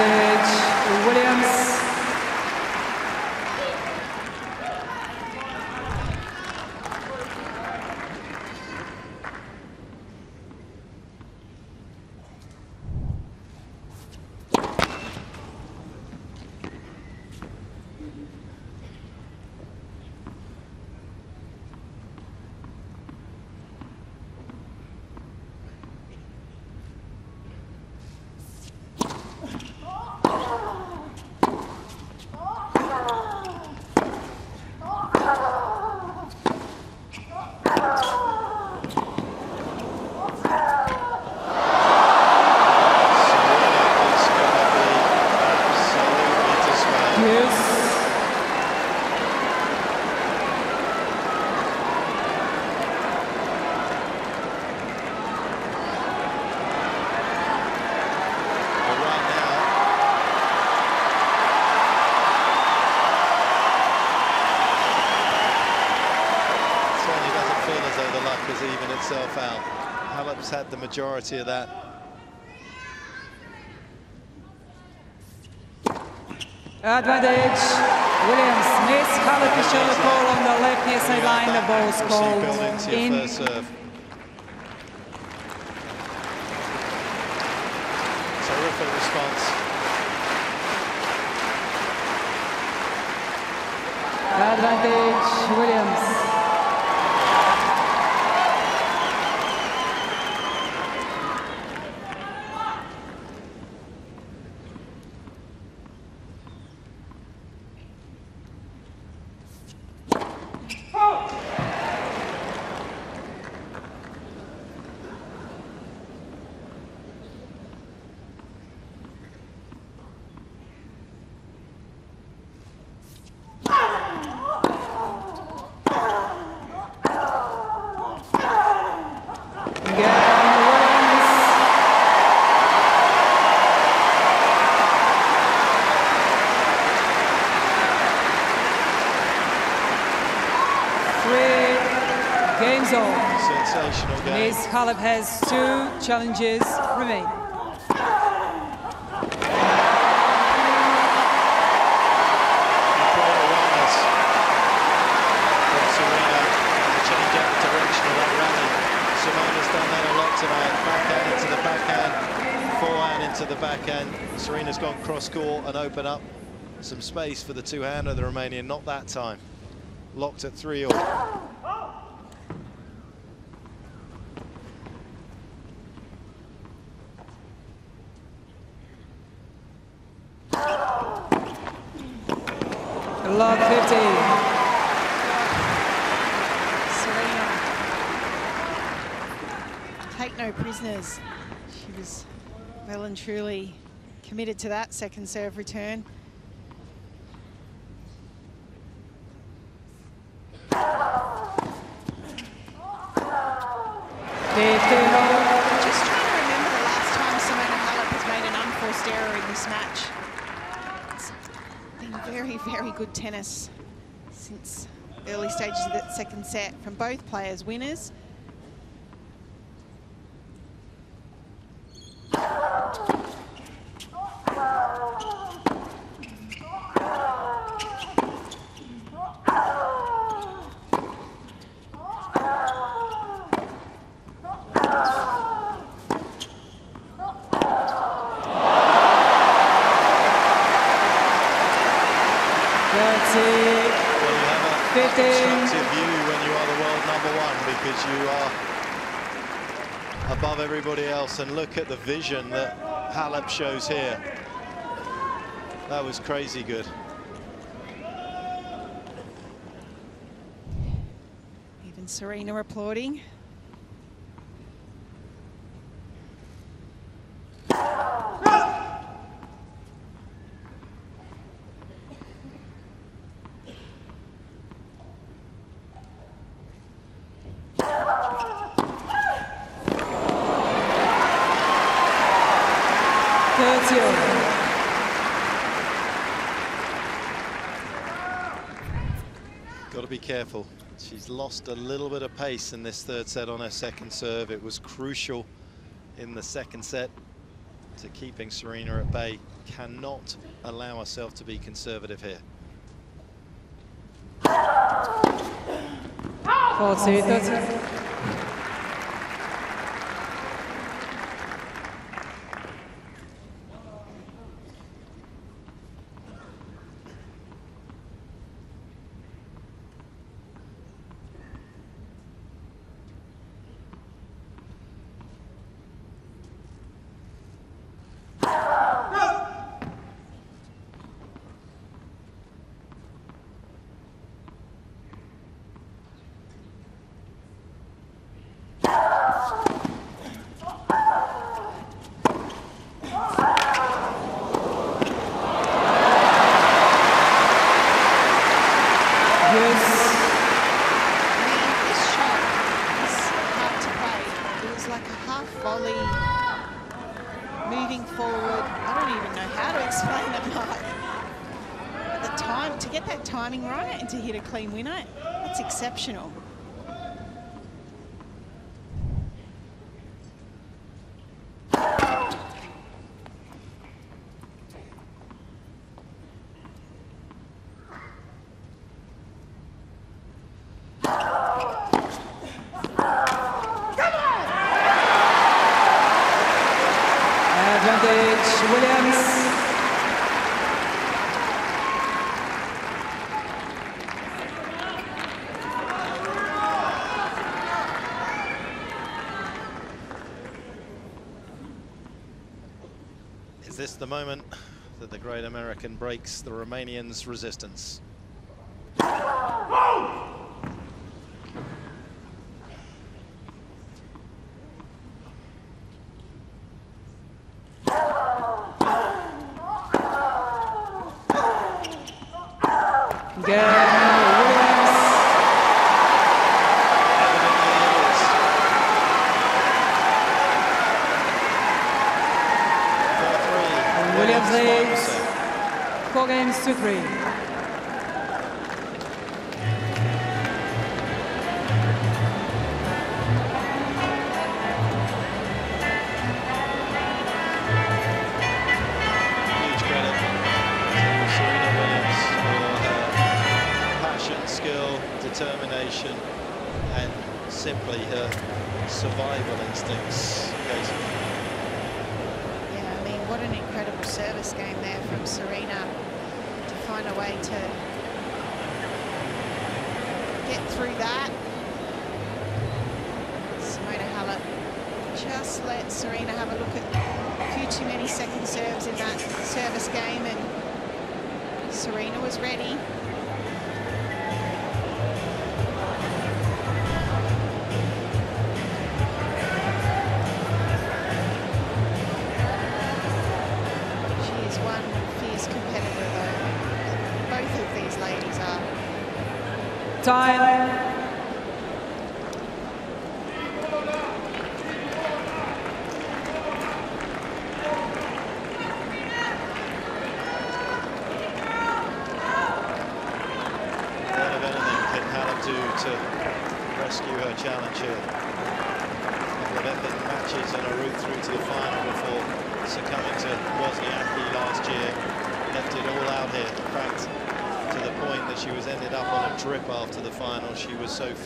Advantage, Williams. Out. Halep's had the majority of that. Advantage, Williams. Miss Halep is on the ball on the left near sideline. The ball's called in. First serve. Terrific response. Advantage, Williams. Miss Halep has two challenges remain. Serena's done that a lot tonight. Backhand into the backhand, forehand into the backhand. Serena's gone cross-court and open up some space for the two-hander of the Romanian. Not that time. Locked at three all. Love fifty. Serena, take no prisoners. She was well and truly committed to that second serve return. Just trying to remember the last time Simona Halep has made an unforced error in this match. Very, very good tennis since early stages of that second set from both players, winners. Everybody else, and look at the vision that Halep shows here. That was crazy good. And Serena applauding. Got to be careful. She's lost a little bit of pace in this third set on her second serve. It was crucial in the second set to keeping Serena at bay. Cannot allow herself to be conservative here. four two, that's it. Right, to hit a clean winner, that's exceptional. This the moment that the great American breaks the Romanian's resistance. Three.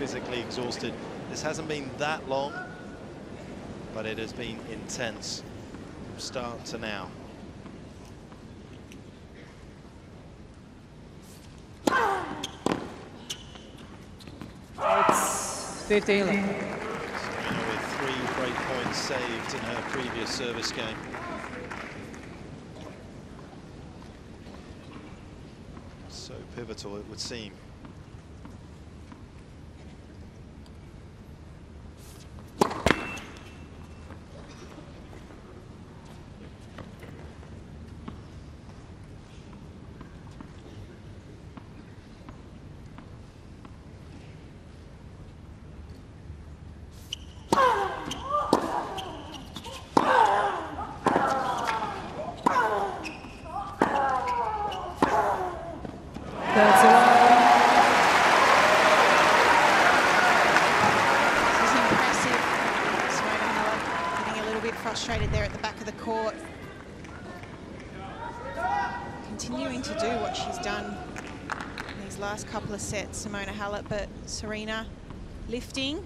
Physically exhausted. This hasn't been that long, but it has been intense from start to now. It's fifteen. Serena with three break points saved in her previous service game. So pivotal it would seem. That's right. This is impressive. Simona Halep getting a little bit frustrated there at the back of the court. Continuing to do what she's done in these last couple of sets, Simona Halep, but Serena lifting.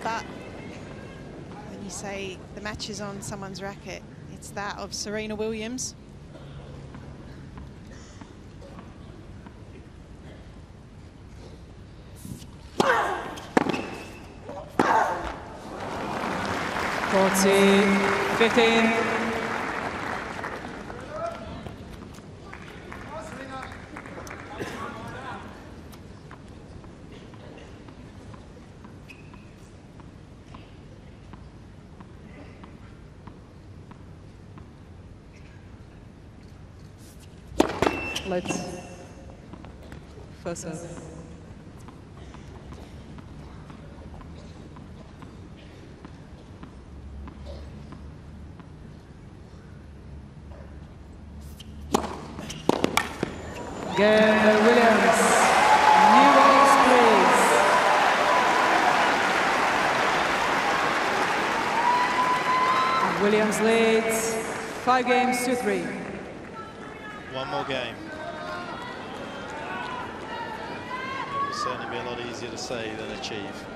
But when you say the match is on someone's racket, it's that of Serena Williams. forty, fifteen. Let's first serve. Gayle Williams, new winners, please. And Williams leads five games to three. One more game. Certainly be a lot easier to say than achieve.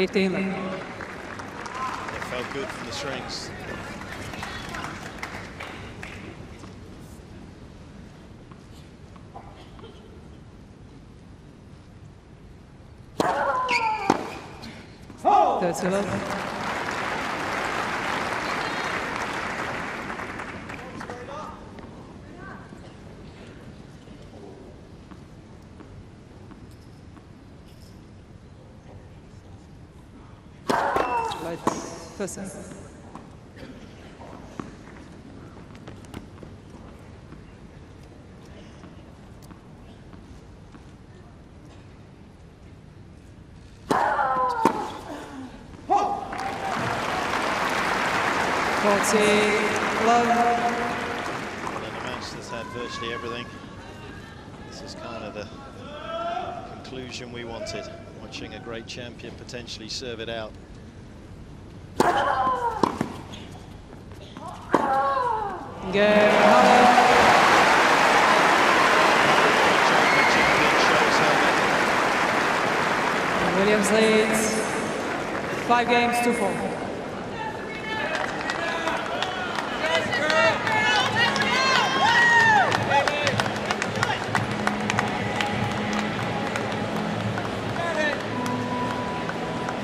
It felt good from the strings. Oh. That's enough. Person. forty, love. Well, in a match that's had virtually everything, this is kind of the conclusion we wanted, watching a great champion potentially serve it out. Gayle Halep. Williams leads five games to four.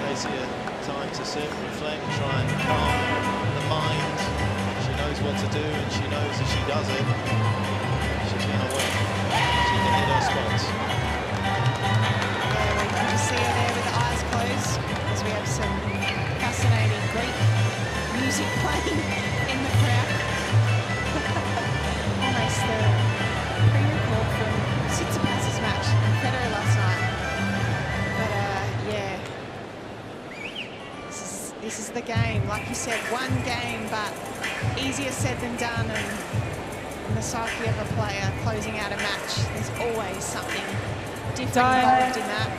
Casey, time to sit, reflect, try and calm the mind. What to do, and she knows if she does it, she's going to win. She can hit her spots. We can just see her there with the eyes closed, because we have some fascinating Greek music playing in the crowd. Almost the pre-record from Tsitsipas's match in Federer last night. But uh, yeah, this is, this is the game. Like you said, one game, but easier said than done, and the psyche of a player closing out a match, there's always something different involved in that.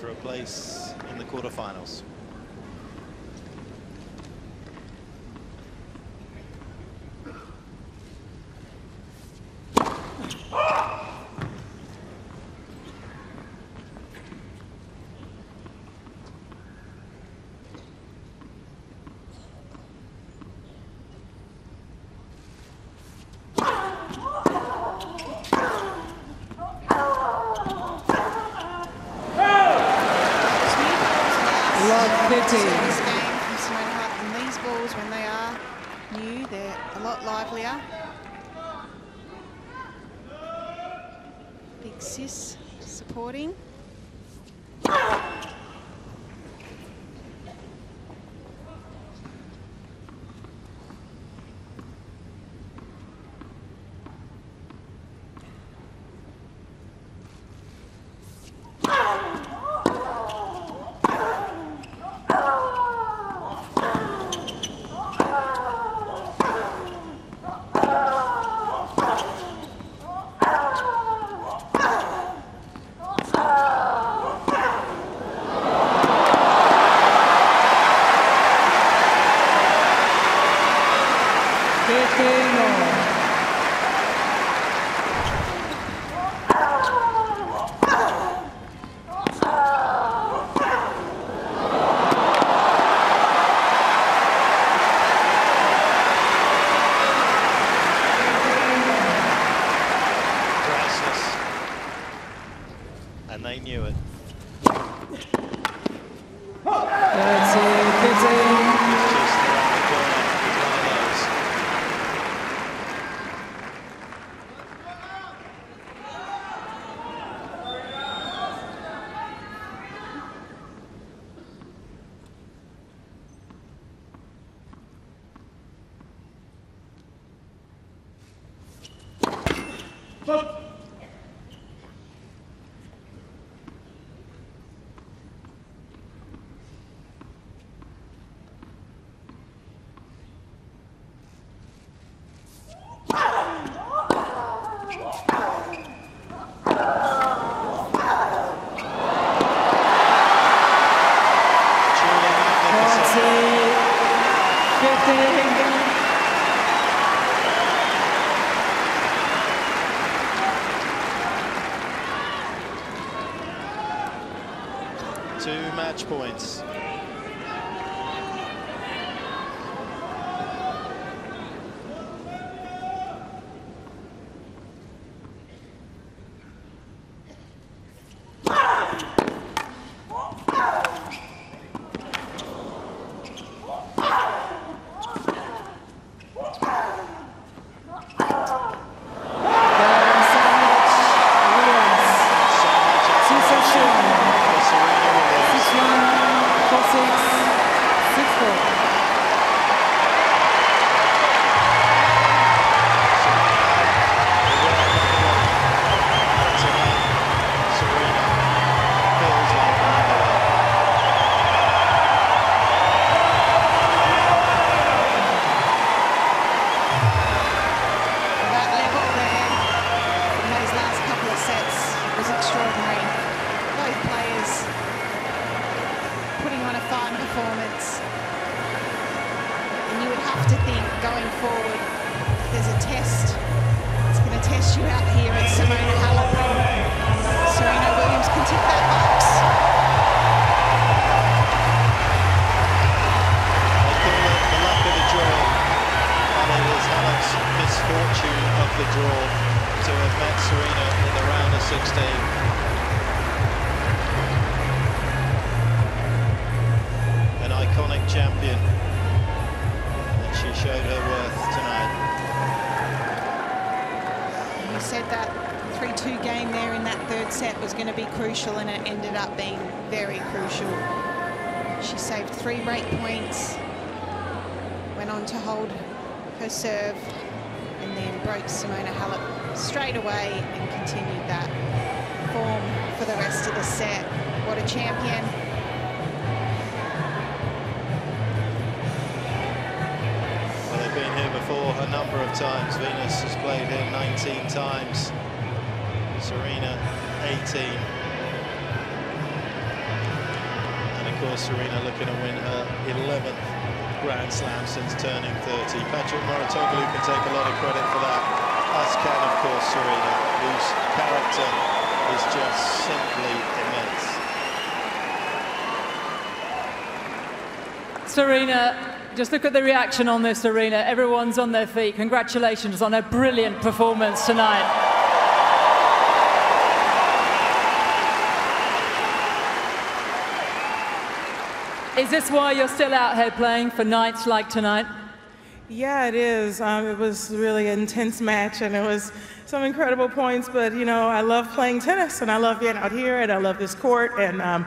for a place in the quarterfinals. Points. And it ended up being very crucial. She saved three break points, went on to hold her serve, and then broke Simona Halep straight away and continued that form for the rest of the set. What a champion. Well, they've been here before a number of times. Venus has played here nineteen times, Serena eighteen. course, Serena looking to win her eleventh Grand Slam since turning thirty. Patrick Mouratoglou can take a lot of credit for that, as can, of course, Serena, whose character is just simply immense. Serena, just look at the reaction on this arena. Everyone's on their feet. Congratulations on a brilliant performance tonight. Is this why you're still out here playing for nights like tonight? Yeah, it is. Um, it was really an intense match, and it was some incredible points, but, you know, I love playing tennis, and I love being out here, and I love this court, and um,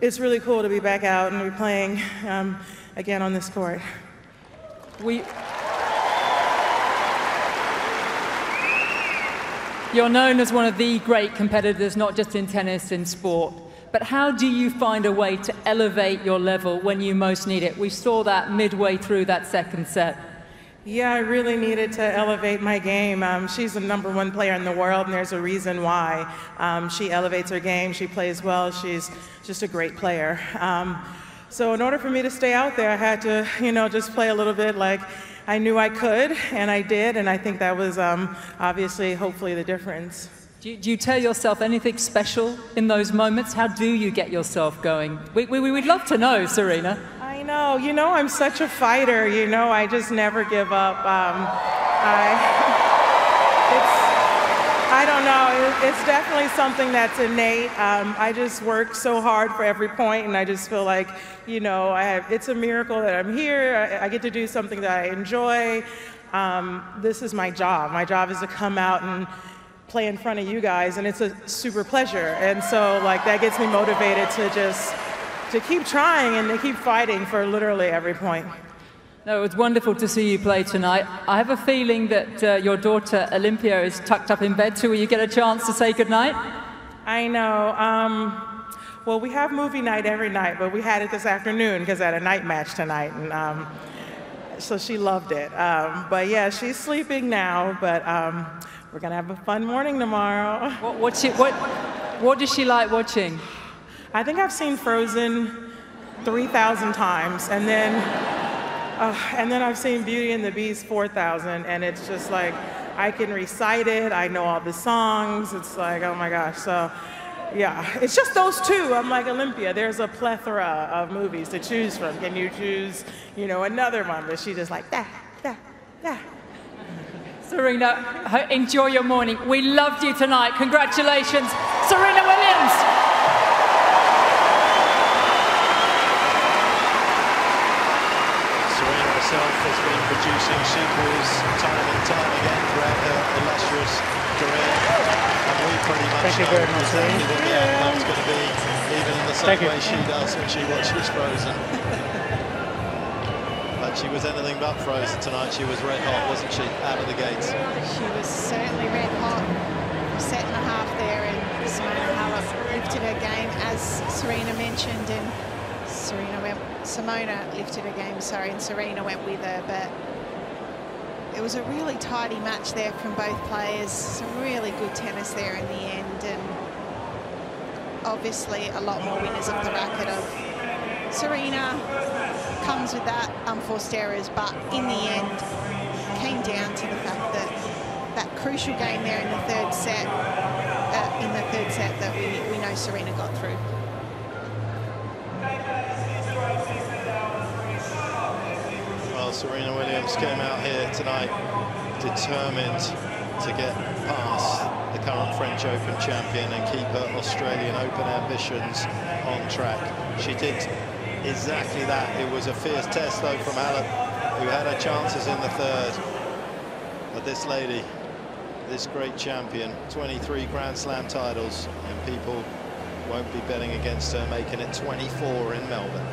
it's really cool to be back out and be playing um, again on this court. We... You're known as one of the great competitors, not just in tennis, in sport. But how do you find a way to elevate your level when you most need it? We saw that midway through that second set. Yeah, I really needed to elevate my game. Um, she's the number one player in the world, and there's a reason why. Um, she elevates her game, she plays well, she's just a great player. Um, so in order for me to stay out there, I had to, you know, just play a little bit like I knew I could, and I did, and I think that was um, obviously, hopefully, the difference. Do you, do you tell yourself anything special in those moments? How do you get yourself going? We, we, we'd love to know, Serena. I know. You know, I'm such a fighter. You know, I just never give up. Um, I, it's, I don't know. It, it's definitely something that's innate. Um, I just work so hard for every point, and I just feel like, you know, I have, it's a miracle that I'm here. I, I get to do something that I enjoy. Um, this is my job. My job is to come out and play in front of you guys, and it's a super pleasure. And so, like, that gets me motivated to just to keep trying and to keep fighting for literally every point. No, it was wonderful to see you play tonight. I have a feeling that uh, your daughter Olympia is tucked up in bed too. Will you get a chance to say goodnight? I know. Um, well, we have movie night every night, but we had it this afternoon because I had a night match tonight, and um, so she loved it. Um, but yeah, she's sleeping now, but. Um, We're gonna have a fun morning tomorrow. What, what, she, what, what does she like watching? I think I've seen Frozen three thousand times, and then, uh, and then I've seen Beauty and the Beast four thousand, and it's just like, I can recite it, I know all the songs, it's like, oh my gosh, so, yeah. It's just those two, I'm like, Olympia, there's a plethora of movies to choose from. Can you choose, you know, another one? But she's just like, that, that, that. Serena, enjoy your morning. We loved you tonight. Congratulations, Serena Williams. Serena herself has been producing sequels time and time again throughout her illustrious career. And we pretty much Thank know you very much, exactly what the outcome's going to be, even in the same Thank way you. she does when she watches Frozen. She was anything but frozen tonight. She was red hot, wasn't she, out of the gates? She was certainly red hot. Set and a half there, and Simona Halep lifted her game, as Serena mentioned, and Serena went, Simona lifted her game, sorry, and Serena went with her, but it was a really tidy match there from both players. Some really good tennis there in the end, and obviously a lot more winners of the racket of Serena. Comes with that unforced errors, but in the end came down to the fact that that crucial game there in the third set, uh, in the third set that we, we know Serena got through. Well, Serena Williams came out here tonight determined to get past the current French Open champion and keep her Australian Open ambitions on track. She did exactly that. It was a fierce test, though, from Halep, who had her chances in the third. But this lady, this great champion, twenty-three Grand Slam titles, and people won't be betting against her, making it twenty-four in Melbourne.